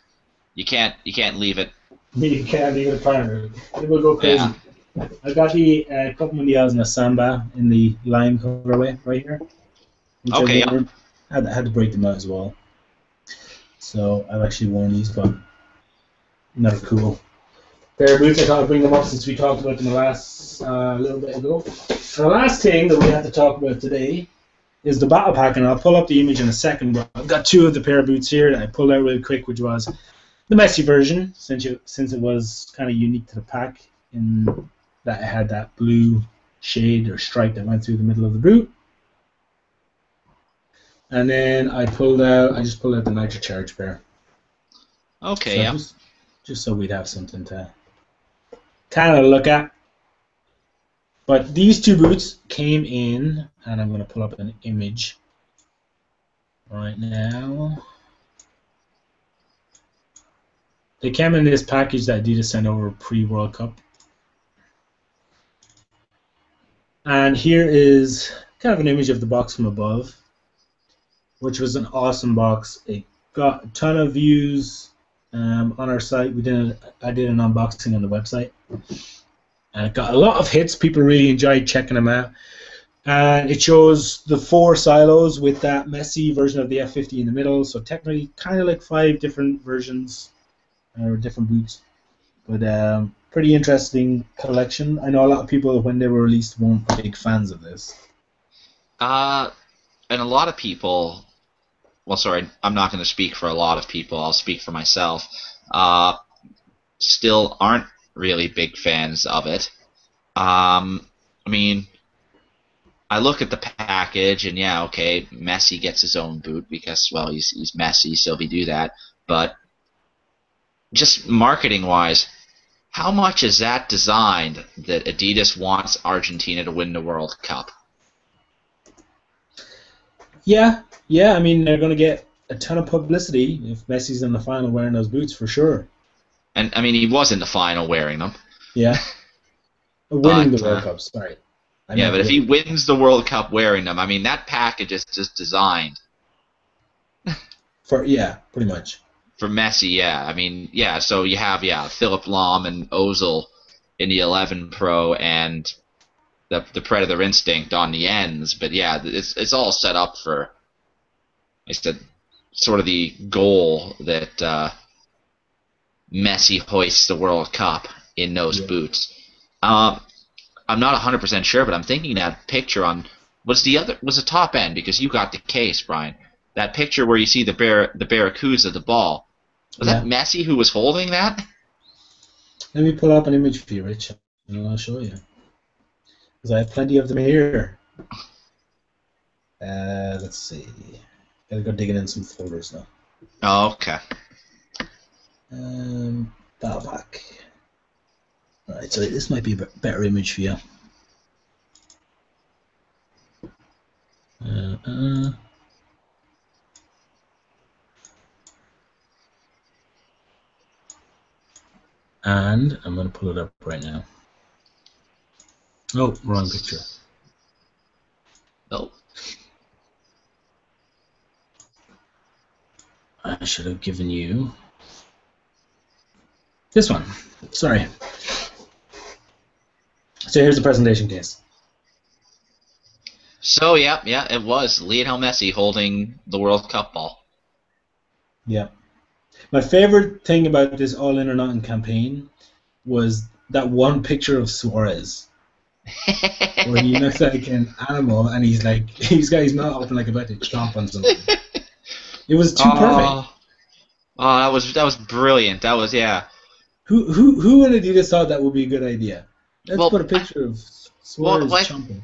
You can't, you can't leave it. You can't leave it apart. It will go crazy. Yeah. I got the uh, Copa Mundiales and a Samba in the lime colorway right here. Okay. I yep. had, had to break them out as well. So I've actually worn these, but not cool. They're boots. I thought I'd bring them up since we talked about them the last uh, little bit ago. And the last thing that we have to talk about today is the battle pack, and I'll pull up the image in a second. But I've got two of the pair of boots here that I pulled out really quick, which was the Messi version, since you, since it was kind of unique to the pack in that it had that blue shade or stripe that went through the middle of the boot. And then I pulled out, I just pulled out the Nitro Charge pair. Okay, so yeah. Just, just so we'd have something to kind of look at. But these two boots came in, and I'm going to pull up an image right now. They came in this package that Adidas sent over pre-World Cup. And here is kind of an image of the box from above, which was an awesome box. It got a ton of views um, on our site. We did I did an unboxing on the website. And it got a lot of hits. People really enjoyed checking them out. And it shows the four silos with that Messi version of the F fifty in the middle. So technically kind of like five different versions. Or different boots, but um, pretty interesting collection. I know a lot of people when they were released weren't big fans of this. Uh, and a lot of people. Well, sorry, I'm not going to speak for a lot of people. I'll speak for myself. Uh, still aren't really big fans of it. Um, I mean, I look at the package, and yeah, okay, Messi gets his own boot because, well, he's, he's Messi, so we do that. But just marketing-wise, how much is that designed that Adidas wants Argentina to win the World Cup? Yeah, yeah, I mean, they're going to get a ton of publicity if Messi's in the final wearing those boots, for sure. And, I mean, he was in the final wearing them. Yeah. Winning but, the World uh, Cup, sorry. I yeah, but if he wins the World Cup wearing them, I mean, that package is just designed. for Yeah, pretty much. For Messi, yeah. I mean, yeah, so you have, yeah, Philip Lahm and Ozil in the eleven Pro and the the Predator Instinct on the ends. But, yeah, it's, it's all set up for, it's the, sort of the goal that uh, Messi hoists the World Cup in those yeah. boots. Um, I'm not one hundred percent sure, but I'm thinking that picture on was the other was the top end because you got the case, Brian. That picture where you see the bar, the Barracuda, the ball. Was yeah. that Messi who was holding that? Let me pull up an image for you, Rich, and I'll show you because I have plenty of them here. Uh, let's see. Gotta go digging in some folders now. Oh, okay. Um, Dalback. Alright, so this might be a better image for you. Uh, uh. And I'm going to pull it up right now. Oh, wrong picture. Oh. I should have given you this one. Sorry. So here's the presentation case. So, yeah, yeah, it was Lionel Messi holding the World Cup ball. Yeah. My favorite thing about this All In or Nothing campaign was that one picture of Suarez. where he looks like an animal and he's like, he's got his mouth open like about to chomp on something. It was too oh. perfect. Oh, that was that was brilliant. That was, yeah. Who who who in Adidas thought that would be a good idea? Let's well, put a picture I, of Suarez well, chomping.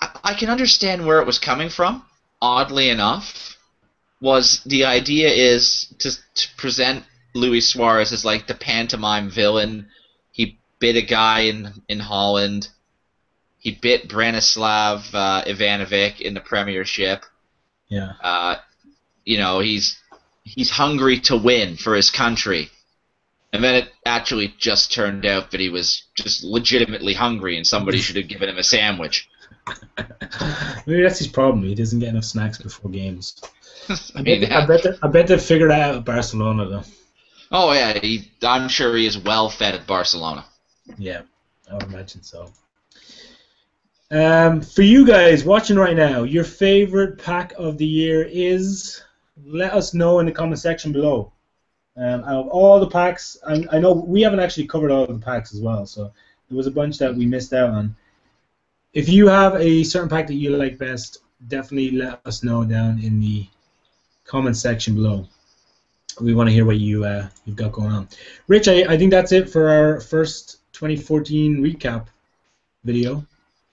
I, I can understand where it was coming from, oddly enough, was the idea is to, to present Luis Suarez as like the pantomime villain. He bit a guy in, in Holland. He bit Branislav uh, Ivanovic in the Premiership. Yeah. Uh, you know, he's he's hungry to win for his country. And then it actually just turned out that he was just legitimately hungry and somebody should have given him a sandwich. Maybe that's his problem. He doesn't get enough snacks before games. I, mean, I, bet, I bet they figured that out at Barcelona, though. Oh, yeah. He, I'm sure he is well fed at Barcelona. Yeah, I would imagine so. Um, for you guys watching right now, your favorite pack of the year is? Let us know in the comment section below. Um, out of all the packs, I, I know we haven't actually covered all of the packs as well, so there was a bunch that we missed out on. If you have a certain pack that you like best, definitely let us know down in the comment section below. We want to hear what you, uh, you've got going on. Rich, I, I think that's it for our first twenty fourteen recap video.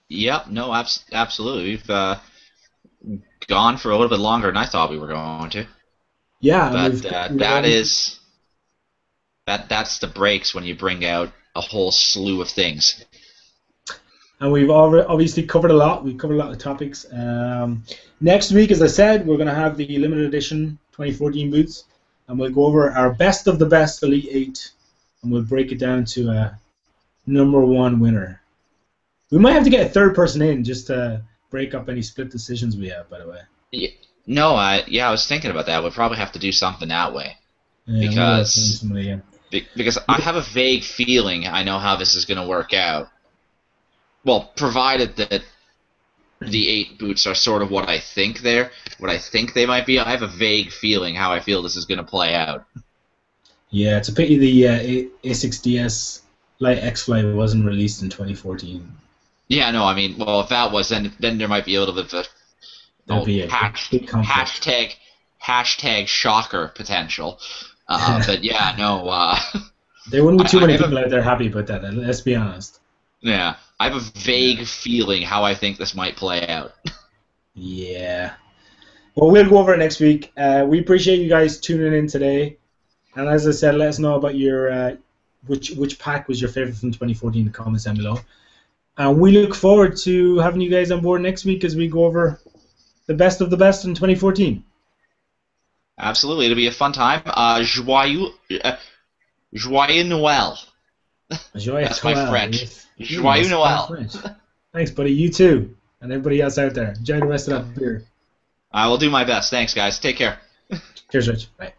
Yep, no, abs absolutely. We've uh, gone for a little bit longer than I thought we were going to. Yeah, but we've, uh, we've that is that that's the breaks when you bring out a whole slew of things. And we've obviously covered a lot. We've covered a lot of topics. Um, next week, as I said, we're going to have the limited edition twenty fourteen boots, and we'll go over our best of the best Elite Eight, and we'll break it down to a number one winner. We might have to get a third person in just to break up any split decisions we have. By the way. Yeah. No, I yeah, I was thinking about that. We'll probably have to do something that way, yeah, because be, because I have a vague feeling I know how this is going to work out. Well, provided that the eight boots are sort of what I think they're, what I think they might be. I have a vague feeling how I feel this is going to play out. Yeah, it's a pity the uh, A six D S Light X-Fly wasn't released in twenty fourteen. Yeah, no, I mean, well, if that was, then then there might be a little bit of a Oh, be hash, hashtag, hashtag shocker potential. Uh, but yeah, no. Uh, there wouldn't be too I, many I people out there happy about that, let's be honest. Yeah, I have a vague feeling how I think this might play out. Yeah. Well, we'll go over it next week. Uh, we appreciate you guys tuning in today. And as I said, let us know about your uh, which which pack was your favorite from twenty fourteen in the comments down below. And we look forward to having you guys on board next week as we go over the best of the best in twenty fourteen. Absolutely. It'll be a fun time. Uh, joyeux, uh, joyeux Noël. Joyeux That's Noël. My French. Yes. Joyeux Noël. French. Thanks, buddy. You too. And everybody else out there. Enjoy the rest of that beer. I will do my best. Thanks, guys. Take care. Cheers, Rich. Bye.